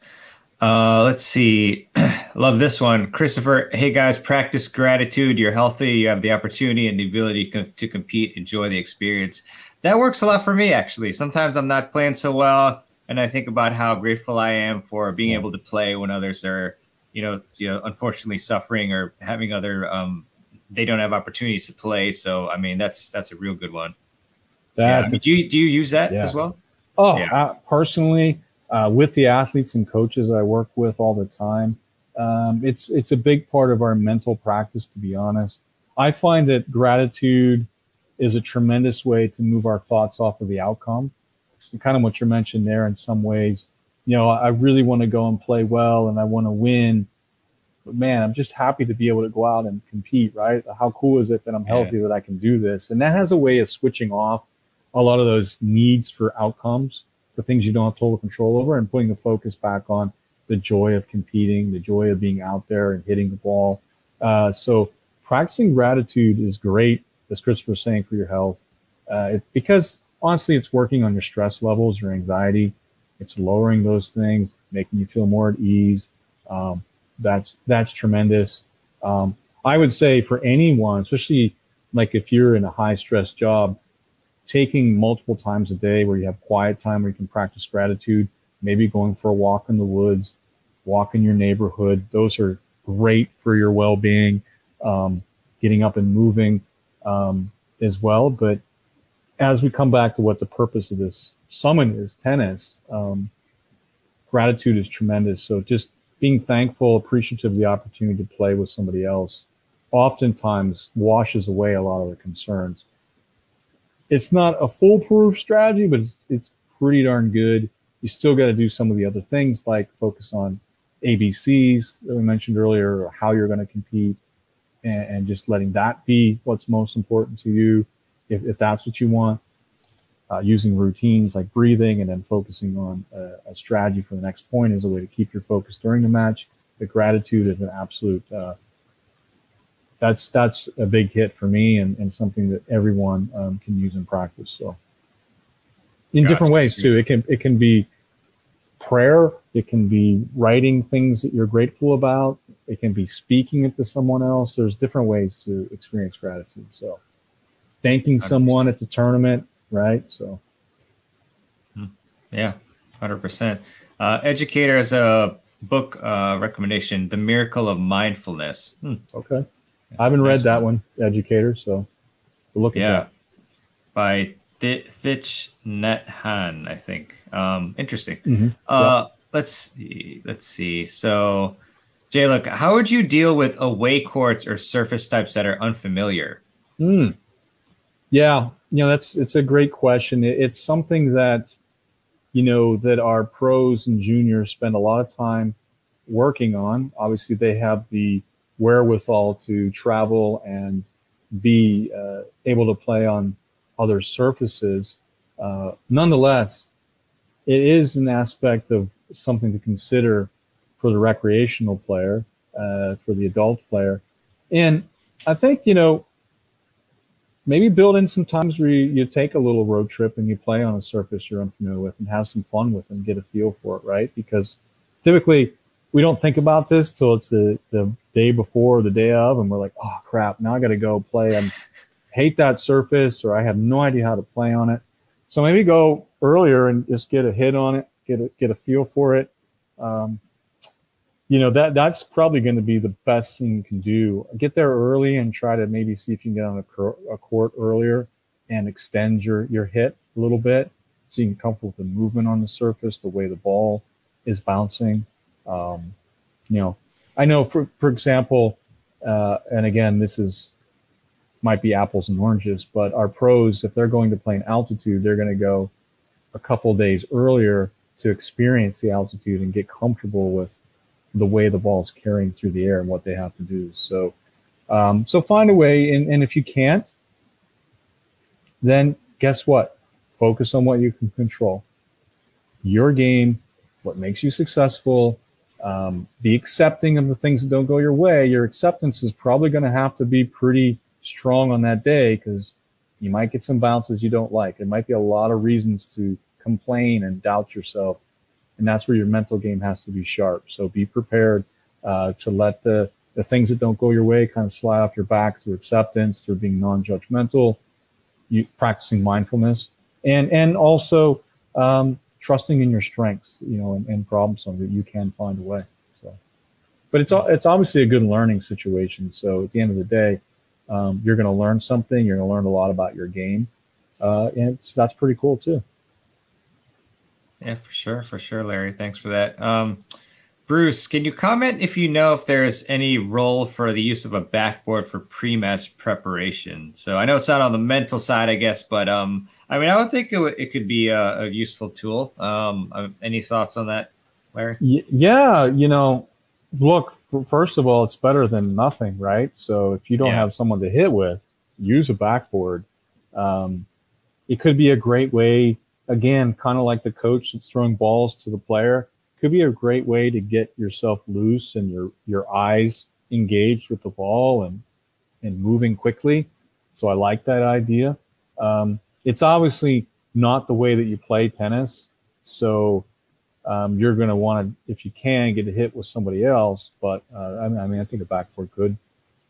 Uh, let's see. Love this one. Christopher, hey guys, practice gratitude. You're healthy. You have the opportunity and the ability co- to compete. Enjoy the experience. That works a lot for me, actually. Sometimes I'm not playing so well, and I think about how grateful I am for being able to play when others are, you know, you know, unfortunately suffering or having other, um, they don't have opportunities to play. So, I mean, that's that's a real good one. That's, yeah. Do you do you use that yeah. as well? Oh, yeah. I, personally, uh, with the athletes and coaches I work with all the time, um, it's it's a big part of our mental practice, to be honest. I find that gratitude is a tremendous way to move our thoughts off of the outcome. And kind of what you mentioned there in some ways, you know, I really want to go and play well and I want to win, but man, I'm just happy to be able to go out and compete, right? How cool is it that I'm healthy, yeah. that I can do this? And that has a way of switching off a lot of those needs for outcomes, the things you don't have total control over, and putting the focus back on the joy of competing, the joy of being out there and hitting the ball. Uh, so practicing gratitude is great, as Christopher was saying, for your health, uh, it, because honestly, it's working on your stress levels, your anxiety. It's lowering those things, making you feel more at ease. Um, that's that's tremendous. Um, I would say for anyone, especially like if you're in a high stress job, taking multiple times a day where you have quiet time where you can practice gratitude, maybe going for a walk in the woods, walk in your neighborhood. Those are great for your well-being, um, getting up and moving um, as well. But as we come back to what the purpose of this summit is, tennis, um, gratitude is tremendous. So just being thankful, appreciative of the opportunity to play with somebody else oftentimes washes away a lot of the concerns. It's not a foolproof strategy, but it's, it's pretty darn good. You still got to do some of the other things like focus on A B Cs that we mentioned earlier, or how you're going to compete, and, and just letting that be what's most important to you. If, if that's what you want, uh, using routines like breathing and then focusing on a, a strategy for the next point is a way to keep your focus during the match. The gratitude is an absolute, uh, that's, that's a big hit for me, and, and something that everyone um, can use in practice. So in gotcha. Different ways too, it can, it can be prayer. It can be writing things that you're grateful about. It can be speaking it to someone else. There's different ways to experience gratitude. So thanking someone one hundred percent. At the tournament, right? So, yeah, one hundred percent. Uh, Educator has a book uh, recommendation, The Miracle of Mindfulness. Hmm. Okay. Yeah, I haven't read that one, Educator, so we'll look at yeah. that. By Th Thich Nhat Hanh, I think. Um, interesting. Mm-hmm. uh, yeah. Let's see. Let's see. So, Jay, look, how would you deal with away courts or surface types that are unfamiliar? Hmm. Yeah, you know, that's, it's a great question. It's something that, you know, that our pros and juniors spend a lot of time working on. Obviously, they have the wherewithal to travel and be uh, able to play on other surfaces. Uh, nonetheless, it is an aspect of something to consider for the recreational player, uh, for the adult player. And I think, you know, maybe build in some times where you, you take a little road trip and you play on a surface you're unfamiliar with and have some fun with and get a feel for it, right? Because typically we don't think about this till it's the, the day before or the day of, and we're like, oh, crap, now I got to go play. I hate that surface, or I have no idea how to play on it. So maybe go earlier and just get a hit on it, get a, get a feel for it. Um, you know, that that's probably going to be the best thing you can do. Get there early and try to maybe see if you can get on a, a court earlier and extend your, your hit a little bit so you can get comfortable with the movement on the surface, the way the ball is bouncing. Um, you know, I know, for, for example, uh, and again, this is might be apples and oranges, but our pros, if they're going to play in altitude, they're going to go a couple days earlier to experience the altitude and get comfortable with the way the ball's carrying through the air and what they have to do. So, um, so find a way. And, and if you can't, then guess what? Focus on what you can control. Your game, what makes you successful, um, be accepting of the things that don't go your way. Your acceptance is probably going to have to be pretty strong on that day because you might get some bounces you don't like. There might be a lot of reasons to complain and doubt yourself. And that's where your mental game has to be sharp. So be prepared uh, to let the, the things that don't go your way kind of slide off your back through acceptance, through being non-judgmental, you, practicing mindfulness, and and also um, trusting in your strengths, you know, and, and problem solving, that you can find a way. So, but it's it's obviously a good learning situation. So at the end of the day, um, you're going to learn something. You're going to learn a lot about your game, uh, and it's, that's pretty cool too. Yeah, for sure. For sure, Larry. Thanks for that. Um, Bruce, can you comment if you know if there's any role for the use of a backboard for pre-match preparation? So I know it's not on the mental side, I guess, but um, I mean, I would think it, w it could be a, a useful tool. Um, any thoughts on that, Larry? Yeah, you know, look, first of all, it's better than nothing, right? So if you don't yeah. have someone to hit with, use a backboard. Um, it could be a great way, again, kind of like the coach that's throwing balls to the player. Could be a great way to get yourself loose and your your eyes engaged with the ball and and moving quickly. So I like that idea. Um, it's obviously not the way that you play tennis, so um, you're going to want to, if you can, get a hit with somebody else. But uh, I mean, I mean, I think a backboard could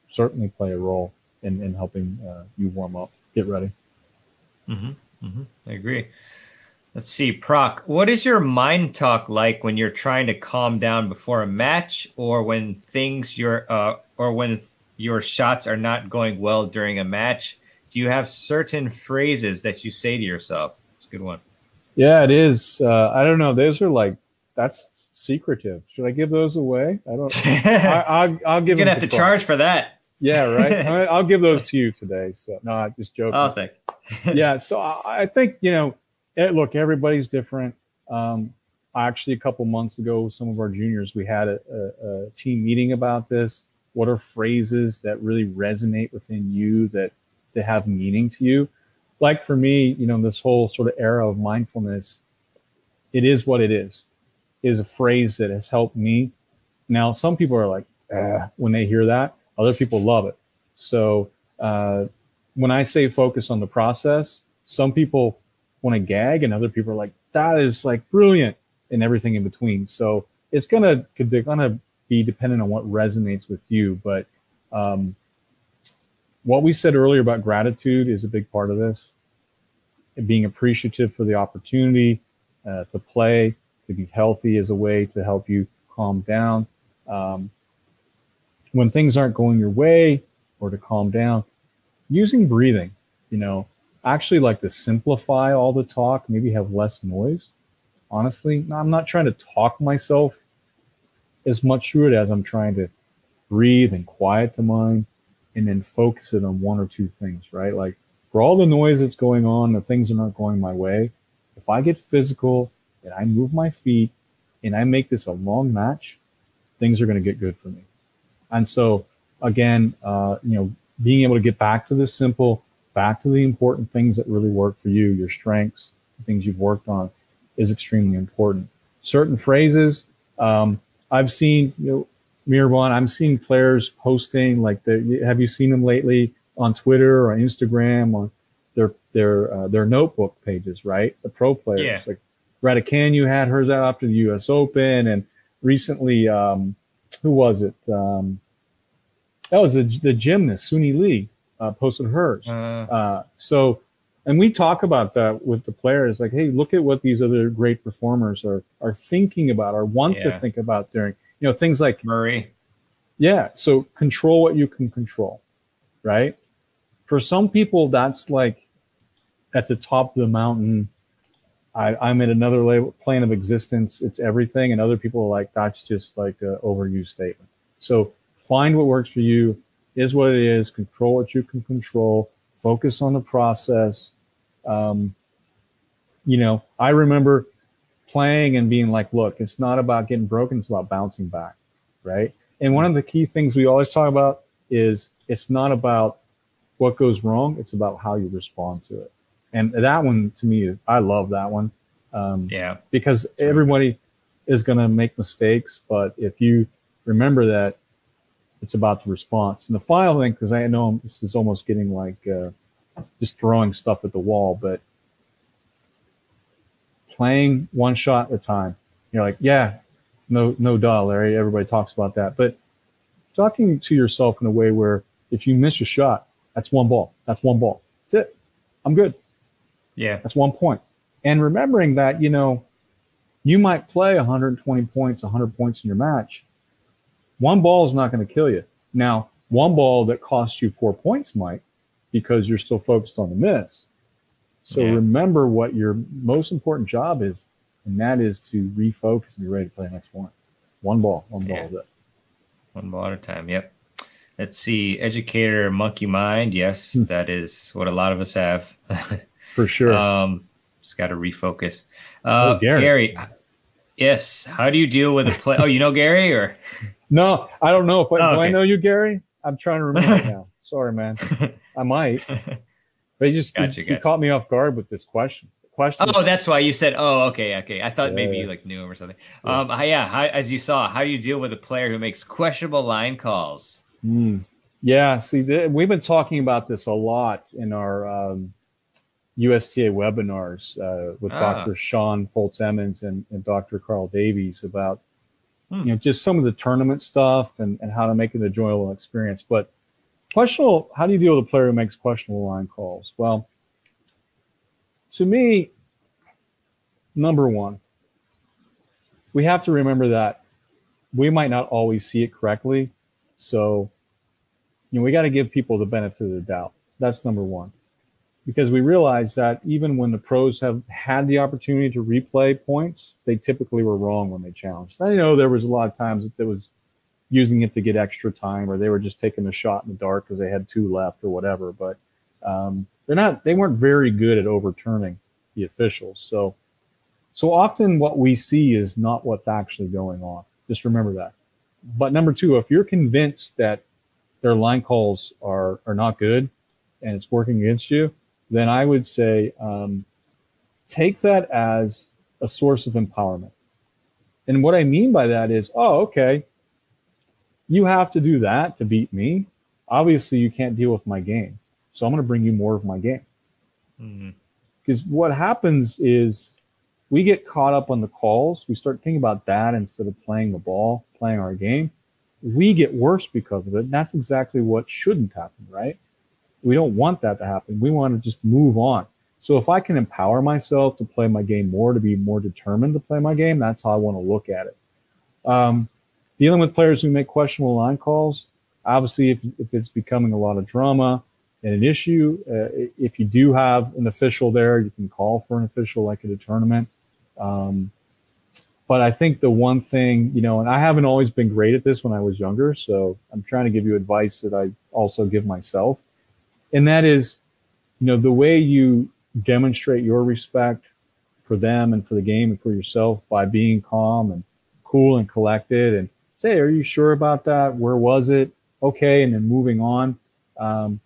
certainly play a role in in helping uh, you warm up, get ready. Mm-hmm. Mm-hmm. I agree. Let's see, Proc, what is your mind talk like when you're trying to calm down before a match, or when things your uh, or when your shots are not going well during a match? Do you have certain phrases that you say to yourself? It's a good one. Yeah, it is. Uh, I don't know. Those are like, that's secretive. Should I give those away? I don't. I, I'll, I'll give. You're gonna have to charge for that. Yeah, right. I mean, I'll give those to you today. So no, I'm just joking. Oh, thank you. Yeah. So I, I think you know. It, look, everybody's different. Um, actually, a couple months ago, some of our juniors, we had a, a, a team meeting about this. What are phrases that really resonate within you that they have meaning to you? Like for me, you know, this whole sort of era of mindfulness, it is what it is, is a phrase that has helped me. Now, some people are like, ah, when they hear that, other people love it. So uh, when I say focus on the process, some people want to gag, and other people are like, that is like brilliant, and everything in between. So it's gonna gonna be dependent on what resonates with you. But um, what we said earlier about gratitude is a big part of this. And being appreciative for the opportunity uh, to play, to be healthy, is a way to help you calm down. Um, when things aren't going your way, or to calm down, using breathing, you know. Actually, like to simplify all the talk, maybe have less noise. Honestly, I'm not trying to talk myself as much through it as I'm trying to breathe and quiet the mind and then focus it on one or two things, right? Like for all the noise that's going on, the things are not going my way. If I get physical and I move my feet and I make this a long match, things are going to get good for me. And so again, uh, you know, being able to get back to this simple, back to the important things that really work for you, your strengths, the things you've worked on, is extremely important. Certain phrases, um, I've seen, you know, Mehrban, I'm seeing players posting like, the, have you seen them lately on Twitter or Instagram, on their their uh, their notebook pages, right? The pro players, yeah. Like Radacanu had hers out after the U S Open, and recently, um, who was it? Um, that was the, the gymnast, Suni Lee. Uh, posted hers. Uh, uh, so, and we talk about that with the players, like, hey, look at what these other great performers are, are thinking about or want yeah. to think about during, you know, things like Murray. Yeah. So control what you can control, right? For some people, that's like at the top of the mountain. I, I'm at another level, plane of existence. It's everything. And other people are like, that's just like an overused statement. So find what works for you. Is what it is. Control what you can control. Focus on the process. Um, you know, I remember playing and being like, look, it's not about getting broken. It's about bouncing back, right? And one of the key things we always talk about is it's not about what goes wrong. It's about how you respond to it. And that one, to me, I love that one. Um, yeah. Because everybody is going to make mistakes. But if you remember that, it's about the response. And the final thing, because I know this is almost getting like uh, just throwing stuff at the wall, but playing one shot at a time. You're like, yeah, no, no duh, Larry. Everybody talks about that. But talking to yourself in a way where if you miss a shot, that's one ball. That's one ball. That's it. I'm good. Yeah. That's one point. And remembering that, you know, you might play one hundred twenty points, one hundred points in your match. One ball is not going to kill you. Now, one ball that costs you four points might, because you're still focused on the miss. So yeah. Remember what your most important job is, and that is to refocus and be ready to play the next one. One ball, one ball. Yeah. One ball at a time. Yep. Let's see. Educator, monkey mind. Yes, hmm. that is what a lot of us have. For sure. Um, just got to refocus. Uh, oh, Gary. Gary. Yes. How do you deal with a play? Oh, you know Gary or? No, I don't know. If I, oh, okay. Do I know you, Gary? I'm trying to remember now. Sorry, man. I might. But you just gotcha, you, gotcha. you caught me off guard with this question. Question. Oh, that's why you said, oh, okay, okay. I thought yeah, maybe yeah. you like knew him or something. Yeah. Um, yeah. How, as you saw, how do you deal with a player who makes questionable line calls? Mm. Yeah. See, th we've been talking about this a lot in our um, U S T A webinars uh, with ah. Doctor Sean Foltz-Emmons and, and Doctor Carl Davies about hmm. you know just some of the tournament stuff and, and how to make an enjoyable experience. But questionable. How do you deal with a player who makes questionable line calls? Well. To me, number one, we have to remember that we might not always see it correctly. So, you know, we got to give people the benefit of the doubt. That's number one, because we realize that even when the pros have had the opportunity to replay points, they typically were wrong when they challenged. I know there was a lot of times that there was using it to get extra time, or they were just taking a shot in the dark because they had two left or whatever. But, um, They're not, they weren't very good at overturning the officials. So, so often what we see is not what's actually going on. Just remember that. But number two, if you're convinced that their line calls are, are not good and it's working against you, then I would say, um, take that as a source of empowerment. And what I mean by that is, oh, okay, you have to do that to beat me. Obviously you can't deal with my game. So I'm going to bring you more of my game. Because mm-hmm. what happens is we get caught up on the calls. We start thinking about that instead of playing the ball, playing our game. We get worse because of it. And that's exactly what shouldn't happen, right? We don't want that to happen. We want to just move on. So if I can empower myself to play my game more, to be more determined to play my game, that's how I want to look at it. Um, dealing with players who make questionable line calls, obviously if, if it's becoming a lot of drama, and an issue, uh, if you do have an official there, you can call for an official like at a tournament. Um, but I think the one thing, you know, and I haven't always been great at this when I was younger, so I'm trying to give you advice that I also give myself. And that is, you know, the way you demonstrate your respect for them and for the game and for yourself by being calm and cool and collected and say, are you sure about that? Where was it? Okay. And then moving on. Um,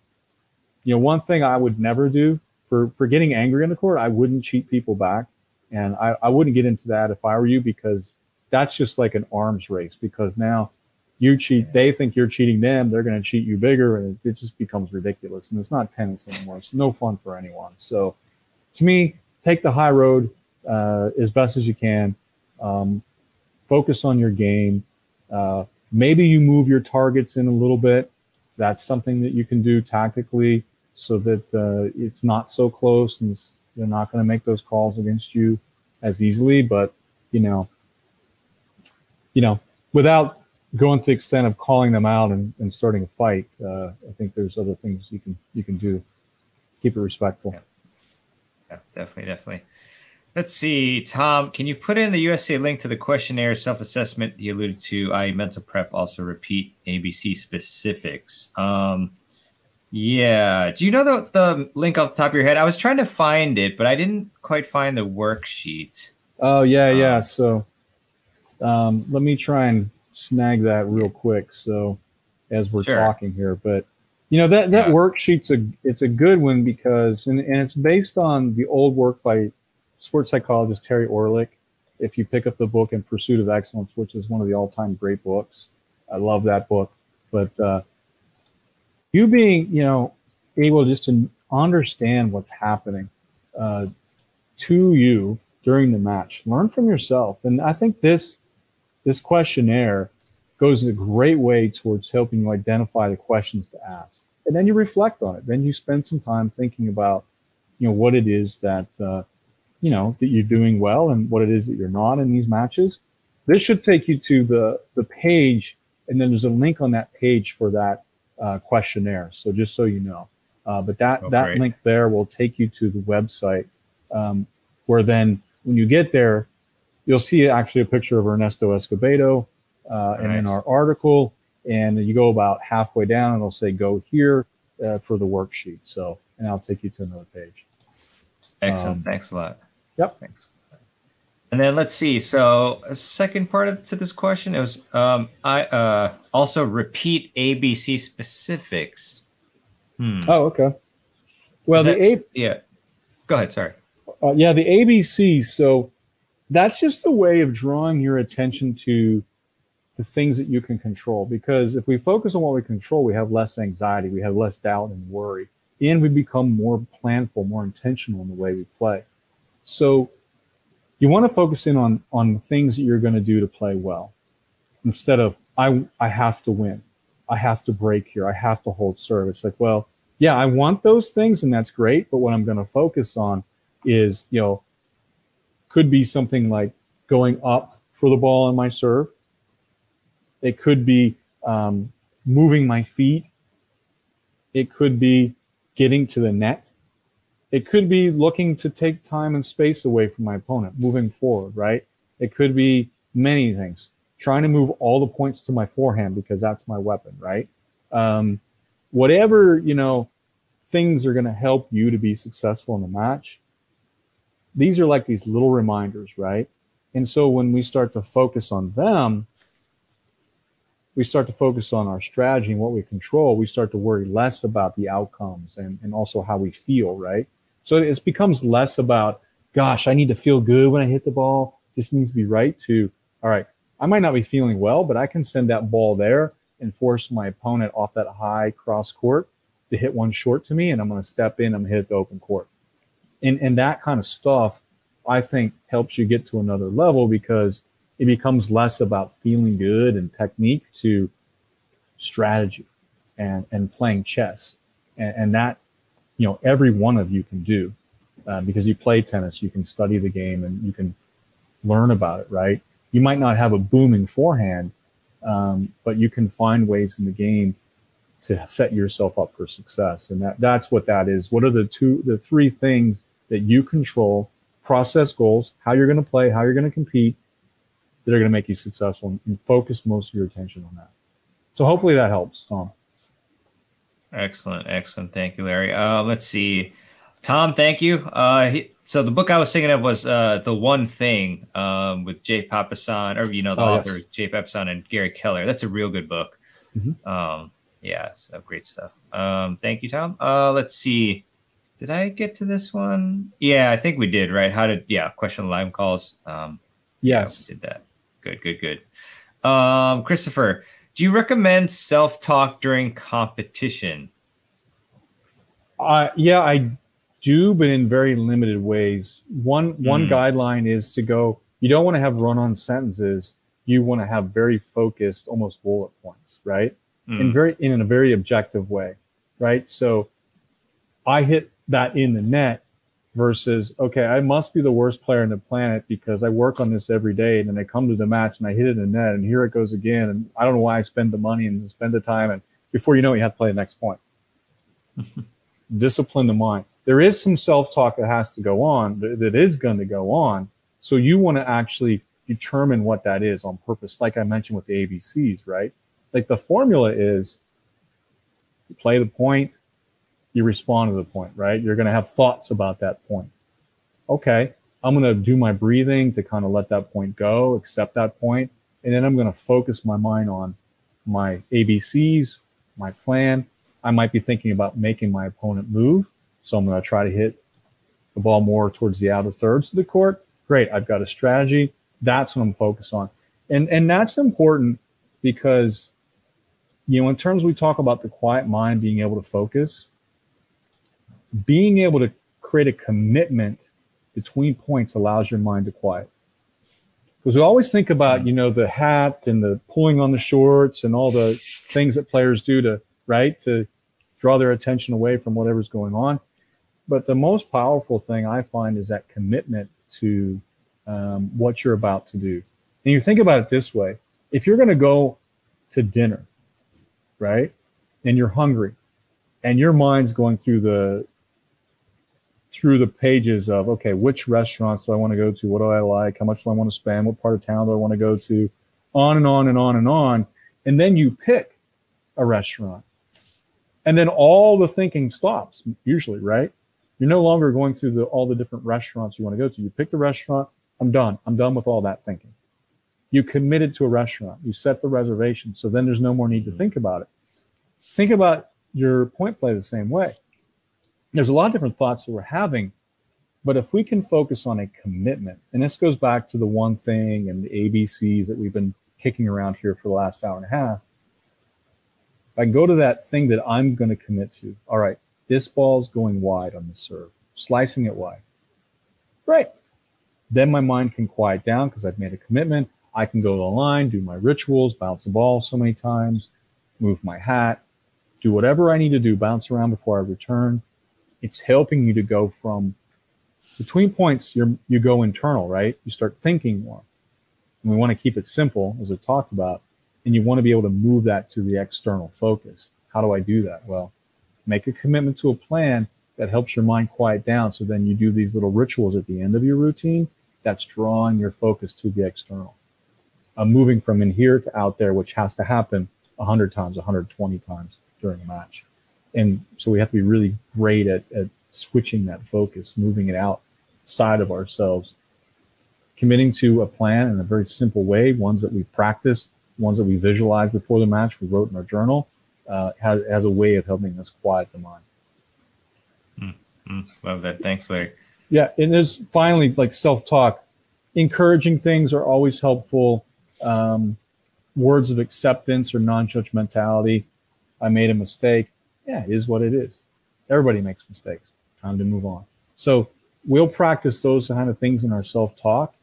You know, one thing I would never do for, for getting angry in the court, I wouldn't cheat people back. And I, I wouldn't get into that if I were you, because that's just like an arms race, because now you cheat, they think you're cheating them, they're going to cheat you bigger, and it, it just becomes ridiculous. And it's not tennis anymore. It's no fun for anyone. So to me, take the high road uh, as best as you can. Um, focus on your game. Uh, maybe you move your targets in a little bit. That's something that you can do tactically, so that uh, it's not so close and they're not going to make those calls against you as easily. But, you know, you know, without going to the extent of calling them out and, and starting a fight, uh, I think there's other things you can you can do. Keep it respectful. Yeah, yeah definitely, definitely. Let's see, Tom, can you put in the U S A link to the questionnaire self-assessment you alluded to, that is mental prep, also repeat A B C specifics? Um, yeah. Do you know the, the link off the top of your head? I was trying to find it, but I didn't quite find the worksheet. Oh, yeah, um, yeah. So um, let me try and snag that real quick. So as we're sure. talking here, but you know, that, that yeah. worksheet's a, it's a good one because, and, and it's based on the old work by sports psychologist Terry Orlick. If you pick up the book In Pursuit of Excellence, which is one of the all-time great books, I love that book. But uh, you being, you know, able just to understand what's happening uh, to you during the match, learn from yourself, and I think this this questionnaire goes in a great way towards helping you identify the questions to ask, and then you reflect on it. Then you spend some time thinking about, you know, what it is that. Uh, you know, that you're doing well and what it is that you're not in these matches. This should take you to the, the page, and then there's a link on that page for that uh, questionnaire. So just so you know, uh, but that, oh, that great. link there will take you to the website um, where then when you get there, you'll see actually a picture of Ernesto Escobedo uh, nice. and in our article. And you go about halfway down, and it'll say go here uh, for the worksheet. So, and I'll take you to another page. Excellent. Um, Thanks a lot. Yep. Thanks. And then let's see. So a second part of, to this question, it was um, I uh, also repeat A B C specifics. Hmm. Oh, okay. Well, that, the A yeah. Go ahead. Sorry. Uh, yeah, the A B C. So that's just a way of drawing your attention to the things that you can control. Because if we focus on what we control, we have less anxiety, we have less doubt and worry, and we become more planful, more intentional in the way we play. So you want to focus in on, on the things that you're going to do to play well, instead of, I, I have to win. I have to break here. I have to hold serve. It's like, well, yeah, I want those things, and that's great. But what I'm going to focus on is, you know, could be something like going up for the ball on my serve. It could be um, moving my feet. It could be getting to the net. It could be looking to take time and space away from my opponent, moving forward, right? It could be many things. Trying to move all the points to my forehand because that's my weapon, right? Um, whatever, you know, things are going to help you to be successful in the match. These are like these little reminders, right? And so when we start to focus on them, we start to focus on our strategy and what we control. We start to worry less about the outcomes and, and also how we feel, right? So it becomes less about, gosh, I need to feel good when I hit the ball. This needs to be right, to, all right, I might not be feeling well, but I can send that ball there and force my opponent off that high cross court to hit one short to me, and I'm going to step in, I'm going to hit the open court. And, and that kind of stuff, I think, helps you get to another level, because it becomes less about feeling good and technique to strategy and, and playing chess. And, and that, you know, every one of you can do uh, because you play tennis, you can study the game and you can learn about it, right? You might not have a booming forehand, um, but you can find ways in the game to set yourself up for success. And that, that's what that is. What are the two, the three things that you control? Process goals, how you're going to play, how you're going to compete, that are going to make you successful, and, and focus most of your attention on that. So hopefully that helps, Tom. Excellent. Excellent. Thank you, Larry. Uh, let's see. Tom, thank you. Uh, he, so the book I was thinking of was uh, The One Thing um, with Jay Papasan, or, you know, the oh, author, yes. Jay Papasan and Gary Keller. That's a real good book. Mm-hmm. Um, yeah, so great stuff. Um, thank you, Tom. Uh, let's see. Did I get to this one? Yeah, I think we did, right? How did, yeah, question live calls. Um, yes. Yeah, we did that. Good, good, good. Um, Christopher, do you recommend self-talk during competition? Uh, yeah, I do, but in very limited ways. One, mm. one guideline is to go, you don't want to have run-on sentences. You want to have very focused, almost bullet points, right? Mm. In very, in a very objective way, right? So I hit that in the net versus, okay, I must be the worst player on the planet because I work on this every day, and then I come to the match and I hit it in the net, and here it goes again, and I don't know why I spend the money and spend the time, and before you know it, you have to play the next point. Discipline the mind. There is some self-talk that has to go on, that is going to go on, so you want to actually determine what that is on purpose, like I mentioned with the A B Cs, right? Like the formula is you play the point, you respond to the point, right? You're going to have thoughts about that point. Okay, I'm going to do my breathing to kind of let that point go, accept that point, and then I'm going to focus my mind on my A B Cs, my plan. I might be thinking about making my opponent move, so I'm going to try to hit the ball more towards the outer thirds of the court. Great, I've got a strategy. That's what I'm focused on. And, and that's important because, you know, in terms we talk about the quiet mind being able to focus, being able to create a commitment between points allows your mind to quiet. Because we always think about, you know, the hat and the pulling on the shorts and all the things that players do to, right, to draw their attention away from whatever's going on. But the most powerful thing I find is that commitment to um, what you're about to do. And you think about it this way. If you're going to go to dinner, right, and you're hungry, and your mind's going through the through the pages of, okay, which restaurants do I want to go to? What do I like? How much do I want to spend? What part of town do I want to go to? on and on and on and on. And then you pick a restaurant. And then all the thinking stops, usually, right? You're no longer going through the, all the different restaurants you want to go to. You pick the restaurant. I'm done. I'm done with all that thinking. You committed to a restaurant. You set the reservation. So then there's no more need to think about it. Think about your point play the same way. There's a lot of different thoughts that we're having, but if we can focus on a commitment, and this goes back to the one thing and the A B Cs that we've been kicking around here for the last hour and a half, I can go to that thing that I'm going to commit to. All right, this ball's going wide on the serve, slicing it wide. Great. Then my mind can quiet down because I've made a commitment. I can go to the line, do my rituals, bounce the ball so many times, move my hat, do whatever I need to do, bounce around before I return. It's helping you to go from between points, you're, you go internal, right? You start thinking more. And we want to keep it simple, as I talked about, and you want to be able to move that to the external focus. How do I do that? Well, make a commitment to a plan that helps your mind quiet down, so then you do these little rituals at the end of your routine that's drawing your focus to the external. I'm moving from in here to out there, which has to happen one hundred times, one hundred twenty times during a match. And so we have to be really great at, at switching that focus, moving it outside of ourselves, committing to a plan in a very simple way, ones that we practice, ones that we visualize before the match, we wrote in our journal, uh, has, has a way of helping us quiet the mind. Mm-hmm. Love that. Thanks, Larry. Yeah. And there's finally like self-talk. Encouraging things are always helpful. Um, words of acceptance or non-judgmentality. I made a mistake. Yeah, it is what it is. Everybody makes mistakes. Time to move on. So we'll practice those kind of things in our self-talk,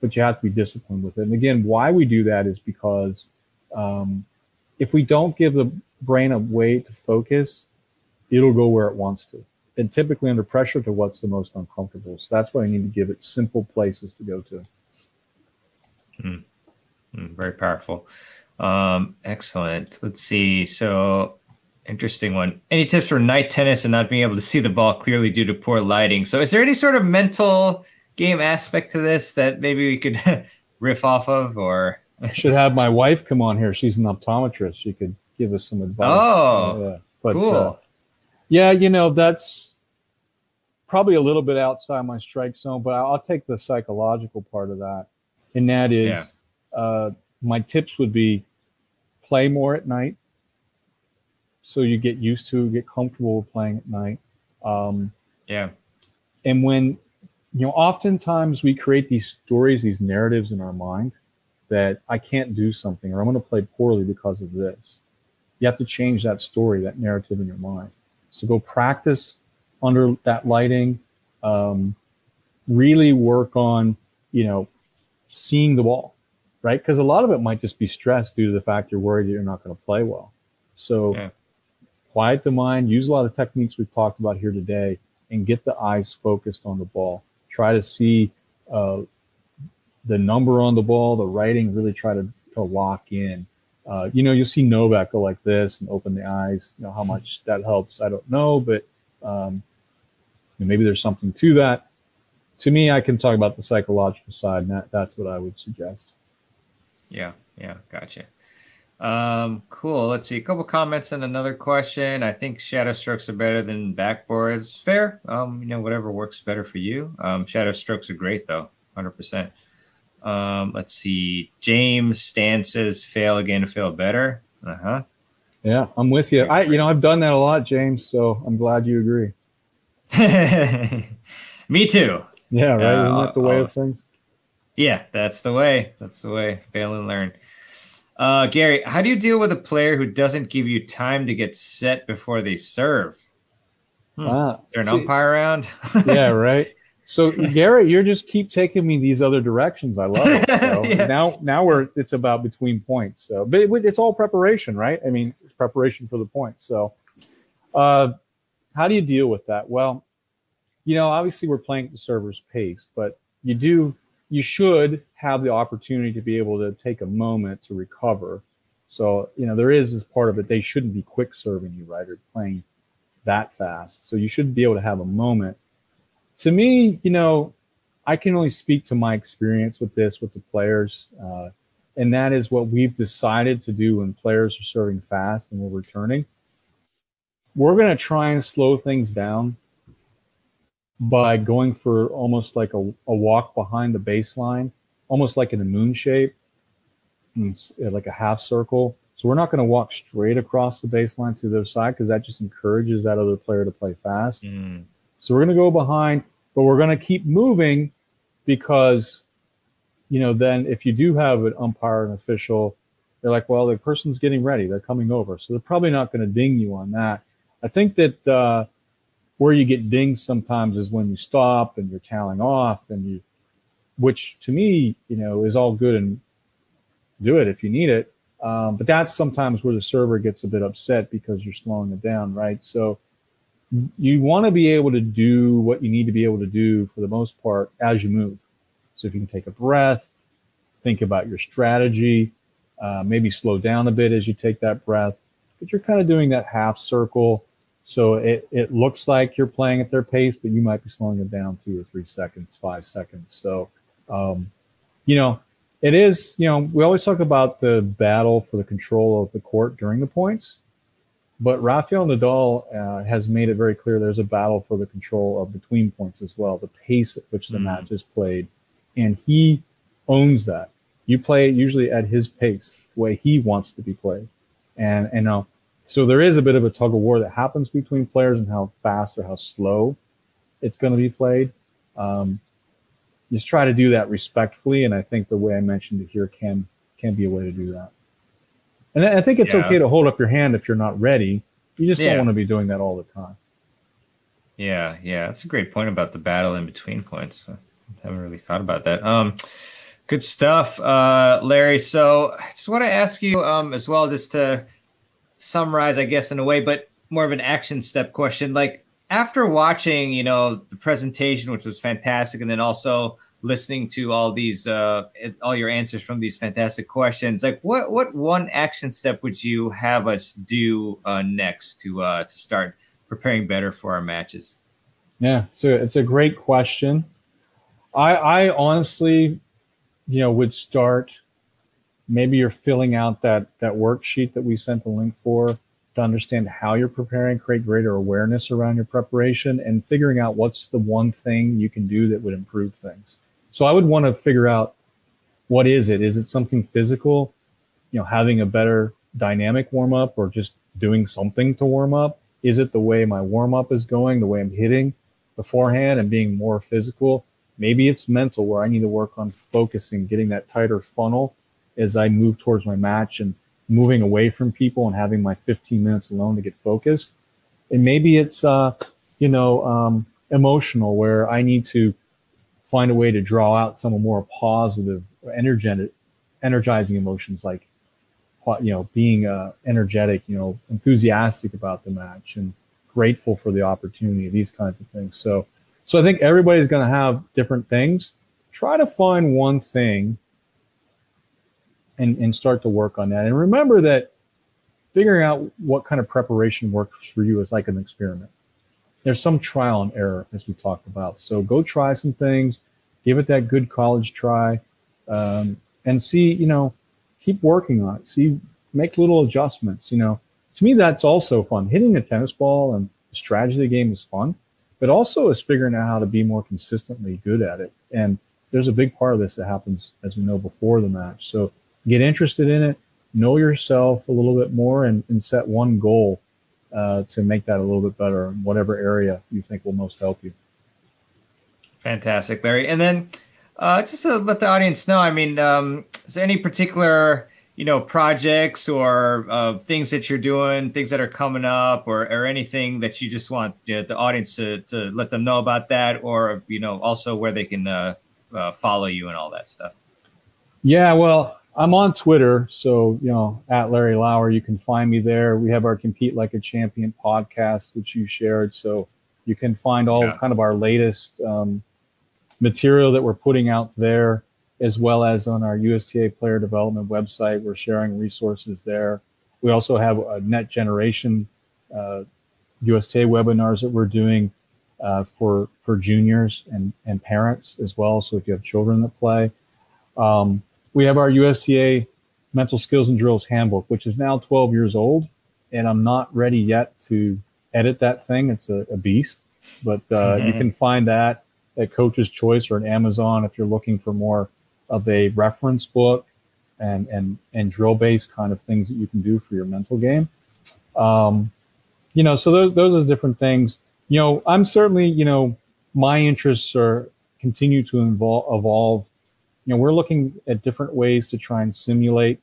but you have to be disciplined with it. And again, why we do that is because um, if we don't give the brain a way to focus, it'll go where it wants to. And typically under pressure to what's the most uncomfortable. So that's why I need to give it simple places to go to. Mm. Mm, very powerful. Um, excellent. Let's see. So... Interesting one. Any tips for night tennis and not being able to see the ball clearly due to poor lighting? So is there any sort of mental game aspect to this that maybe we could riff off of? Or I should have my wife come on here. She's an optometrist. She could give us some advice. Oh, yeah. But, cool. Uh, yeah, you know, that's probably a little bit outside my strike zone, but I'll take the psychological part of that. And that is yeah. uh, my tips would be play more at night. So you get used to, get comfortable playing at night. Um, yeah. And when, you know, oftentimes we create these stories, these narratives in our mind that I can't do something or I'm going to play poorly because of this. You have to change that story, that narrative in your mind. So go practice under that lighting. Um, really work on, you know, seeing the ball, right? Because a lot of it might just be stress due to the fact you're worried that you're not going to play well. So yeah. Quiet the mind, use a lot of techniques we've talked about here today, and get the eyes focused on the ball. Try to see uh, the number on the ball, the writing, really try to, to lock in. Uh, you know, you'll see Novak go like this and open the eyes. You know, how much that helps, I don't know, but um, maybe there's something to that. To me, I can talk about the psychological side, and that, that's what I would suggest. Yeah, yeah, gotcha. Um, cool. Let's see a couple comments and another question. I think shadow strokes are better than backboards. Fair. Um, you know, whatever works better for you. Um, shadow strokes are great though. one hundred percent. Um, let's see. James Stan says fail again to fail better. Uh-huh. Yeah, I'm with you. I, you know, I've done that a lot, James. So I'm glad you agree. Me too. Yeah. Right. Uh, Isn't that the way uh, of things? Yeah, that's the way. That's the way. Fail and learn. Uh, Gary, how do you deal with a player who doesn't give you time to get set before they serve? Hmm. Ah, Is there an see, umpire around? Yeah, right. So Gary, you're just keep taking me these other directions. I love it. So yeah. Now, now we're it's about between points. So, but it, it's all preparation, right? I mean, it's preparation for the point. So, uh, how do you deal with that? Well, you know, obviously we're playing at the server's pace, but you do. You should have the opportunity to be able to take a moment to recover. So, you know, there is this part of it. They shouldn't be quick serving you, right, or playing that fast. So you should be able to have a moment. To me, you know, I can only speak to my experience with this, with the players. Uh, And that is what we've decided to do when players are serving fast and we're returning. We're going to try and slow things down by going for almost like a, a walk behind the baseline, almost like in a moon shape, it's like a half circle. So we're not going to walk straight across the baseline to the other side because that just encourages that other player to play fast. Mm. So we're going to go behind, but we're going to keep moving because, you know, then if you do have an umpire, an official, they're like, well, the person's getting ready. They're coming over. So they're probably not going to ding you on that. I think that uh, where you get dinged sometimes is when you stop and you're toweling off, and you, which to me, you know, is all good and do it if you need it. Um, but that's sometimes where the server gets a bit upset because you're slowing it down, right? So you want to be able to do what you need to be able to do for the most part as you move. So if you can take a breath, think about your strategy, uh, maybe slow down a bit as you take that breath. But you're kind of doing that half circle. So it, it looks like you're playing at their pace, but you might be slowing it down two or three seconds, five seconds. So, um, you know, It is, you know, we always talk about the battle for the control of the court during the points, but Rafael Nadal uh, has made it very clear there's a battle for the control of between points as well, the pace at which the mm. match is played, and he owns that. You play it usually at his pace, the way he wants to be played, and and uh, so there is a bit of a tug of war that happens between players and how fast or how slow it's going to be played. Um, Just try to do that respectfully, and I think the way I mentioned it here can can be a way to do that. And I think it's yeah. okay to hold up your hand if you're not ready. You just yeah. don't want to be doing that all the time. Yeah, yeah, that's a great point about the battle in between points. I haven't really thought about that. Um, good stuff, uh, Larry. So I just want to ask you um, as well, just to summarize, I guess, in a way, but more of an action step question, like. After watching, you know, the presentation, which was fantastic, and then also listening to all these, uh, all your answers from these fantastic questions, like what, what one action step would you have us do uh, next to uh, to start preparing better for our matches? Yeah, so it's a great question. I, I honestly, you know, would start. Maybe you're filling out that that worksheet that we sent the link for. To understand how you're preparing, create greater awareness around your preparation, and figuring out what's the one thing you can do that would improve things. So I would want to figure out, what is it? Is it something physical? You know, having a better dynamic warm up, or just doing something to warm up? Is it the way my warm up is going, the way I'm hitting beforehand and being more physical? Maybe it's mental, where I need to work on focusing, getting that tighter funnel as I move towards my match and moving away from people and having my fifteen minutes alone to get focused. And maybe it's, uh, you know, um, emotional, where I need to find a way to draw out some more positive, energetic, energizing emotions, like, you know, being uh, energetic, you know, enthusiastic about the match and grateful for the opportunity, these kinds of things. So, so I think everybody's going to have different things. Try to find one thing And, and start to work on that. And remember that figuring out what kind of preparation works for you is like an experiment. There's some trial and error, as we talked about. So go try some things, give it that good college try, um, and see, you know, keep working on it. See, make little adjustments, you know. To me, that's also fun. Hitting a tennis ball and the strategy of the game is fun, but also is figuring out how to be more consistently good at it. And there's a big part of this that happens, as we know, before the match. So get interested in it, know yourself a little bit more, and, and set one goal uh, to make that a little bit better in whatever area you think will most help you. Fantastic, Larry. And then uh, just to let the audience know, I mean, um, is there any particular, you know, projects or uh, things that you're doing, things that are coming up, or, or anything that you just want, you know, the audience to, to let them know about that, or, you know, also where they can uh, uh, follow you and all that stuff? Yeah, well, I'm on Twitter, so, you know, at Larry Lauer, you can find me there. We have our Compete Like a Champion podcast, which you shared, so you can find all yeah. kind of our latest um, material that we're putting out there, as well as on our U S T A Player Development website. We're sharing resources there. We also have a Net Generation uh, U S T A webinars that we're doing uh, for for juniors and, and parents as well, so if you have children that play. Um, we have our U S T A Mental Skills and Drills Handbook, which is now twelve years old, and I'm not ready yet to edit that thing. It's a, a beast, but uh, mm-hmm. you can find that at Coach's Choice or on Amazon if you're looking for more of a reference book and and and drill-based kind of things that you can do for your mental game. Um, you know, so those those are different things. You know, I'm certainly, you know, my interests are continue to involve, evolve. You know, we're looking at different ways to try and simulate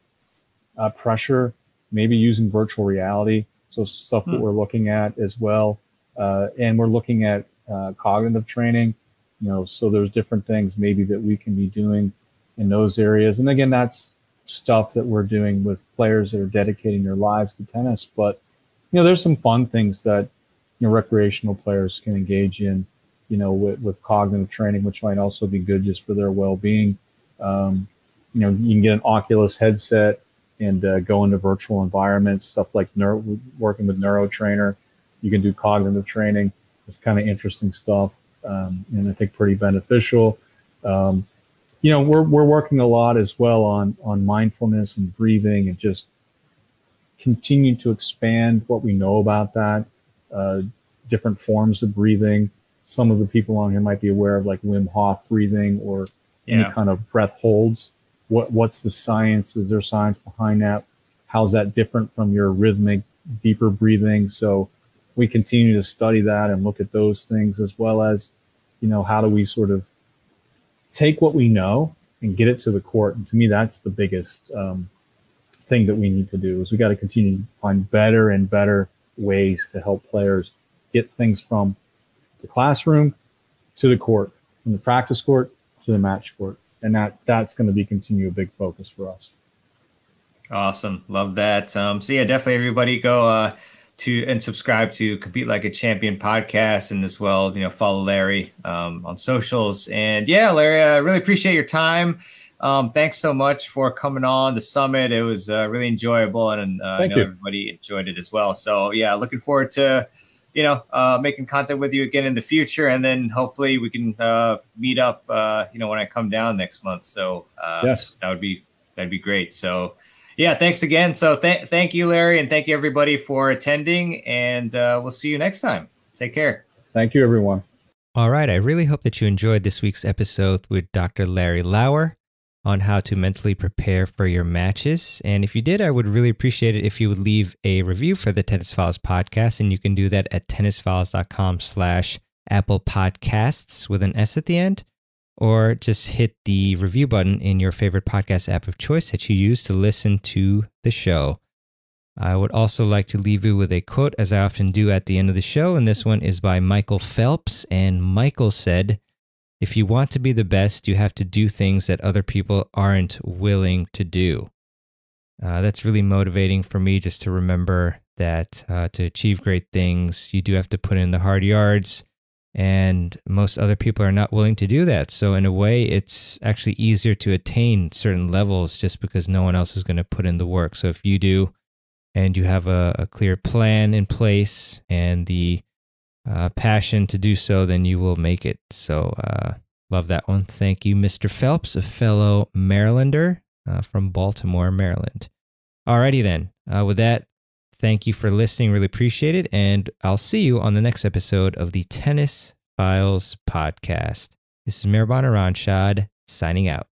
uh, pressure, maybe using virtual reality. So stuff that we're looking at as well. Uh, and we're looking at uh, cognitive training, you know, so there's different things maybe that we can be doing in those areas. And again, that's stuff that we're doing with players that are dedicating their lives to tennis. But, you know, there's some fun things that, you know, recreational players can engage in, you know, with, with cognitive training, which might also be good just for their well-being. Um, you know, you can get an Oculus headset and uh, go into virtual environments, stuff like neuro, working with NeuroTrainer. You can do cognitive training. It's kind of interesting stuff, um, and I think pretty beneficial. Um, you know, we're we're working a lot as well on on mindfulness and breathing, and just continue to expand what we know about that. Uh, different forms of breathing. Some of the people on here might be aware of like Wim Hof breathing or any yeah. kind of breath holds. What what's the science? Is there science behind that? How's that different from your rhythmic, deeper breathing? So we continue to study that and look at those things, as well as, you know, how do we sort of take what we know and get it to the court? And to me, that's the biggest um, thing that we need to do, is we got to continue to find better and better ways to help players get things from the classroom to the court, from the practice court to the match court. And that that's going to be continue a big focus for us. Awesome. Love that. Um, so yeah, definitely everybody go uh, to and subscribe to Compete Like a Champion podcast, and as well, you know, follow Larry um, on socials. And yeah, Larry, I really appreciate your time. Um, thanks so much for coming on the summit. It was uh, really enjoyable, and uh, I know everybody enjoyed it as well. So yeah, looking forward to, you know, uh, making content with you again in the future. And then hopefully we can uh, meet up, uh, you know, when I come down next month. So uh, yes. that would be, that'd be great. So yeah, thanks again. So th thank you, Larry. And thank you everybody for attending, and uh, we'll see you next time. Take care. Thank you, everyone. All right. I really hope that you enjoyed this week's episode with Doctor Larry Lauer on how to mentally prepare for your matches. And if you did, I would really appreciate it if you would leave a review for the Tennis Files podcast, and you can do that at tennisfiles.com slash Apple Podcasts with an S at the end, or just hit the review button in your favorite podcast app of choice that you use to listen to the show. I would also like to leave you with a quote, as I often do at the end of the show, and this one is by Michael Phelps, and Michael said, "If you want to be the best, you have to do things that other people aren't willing to do." Uh, that's really motivating for me, just to remember that uh, to achieve great things, you do have to put in the hard yards, and most other people are not willing to do that. So in a way, it's actually easier to attain certain levels just because no one else is going to put in the work. So if you do, and you have a, a clear plan in place and the Uh, passion to do so, then you will make it. So uh, love that one. Thank you, Mister Phelps, a fellow Marylander uh, from Baltimore, Maryland. Alrighty then. Uh, with that, thank you for listening. Really appreciate it. And I'll see you on the next episode of the Tennis Files podcast. This is Mehrban Iranshad signing out.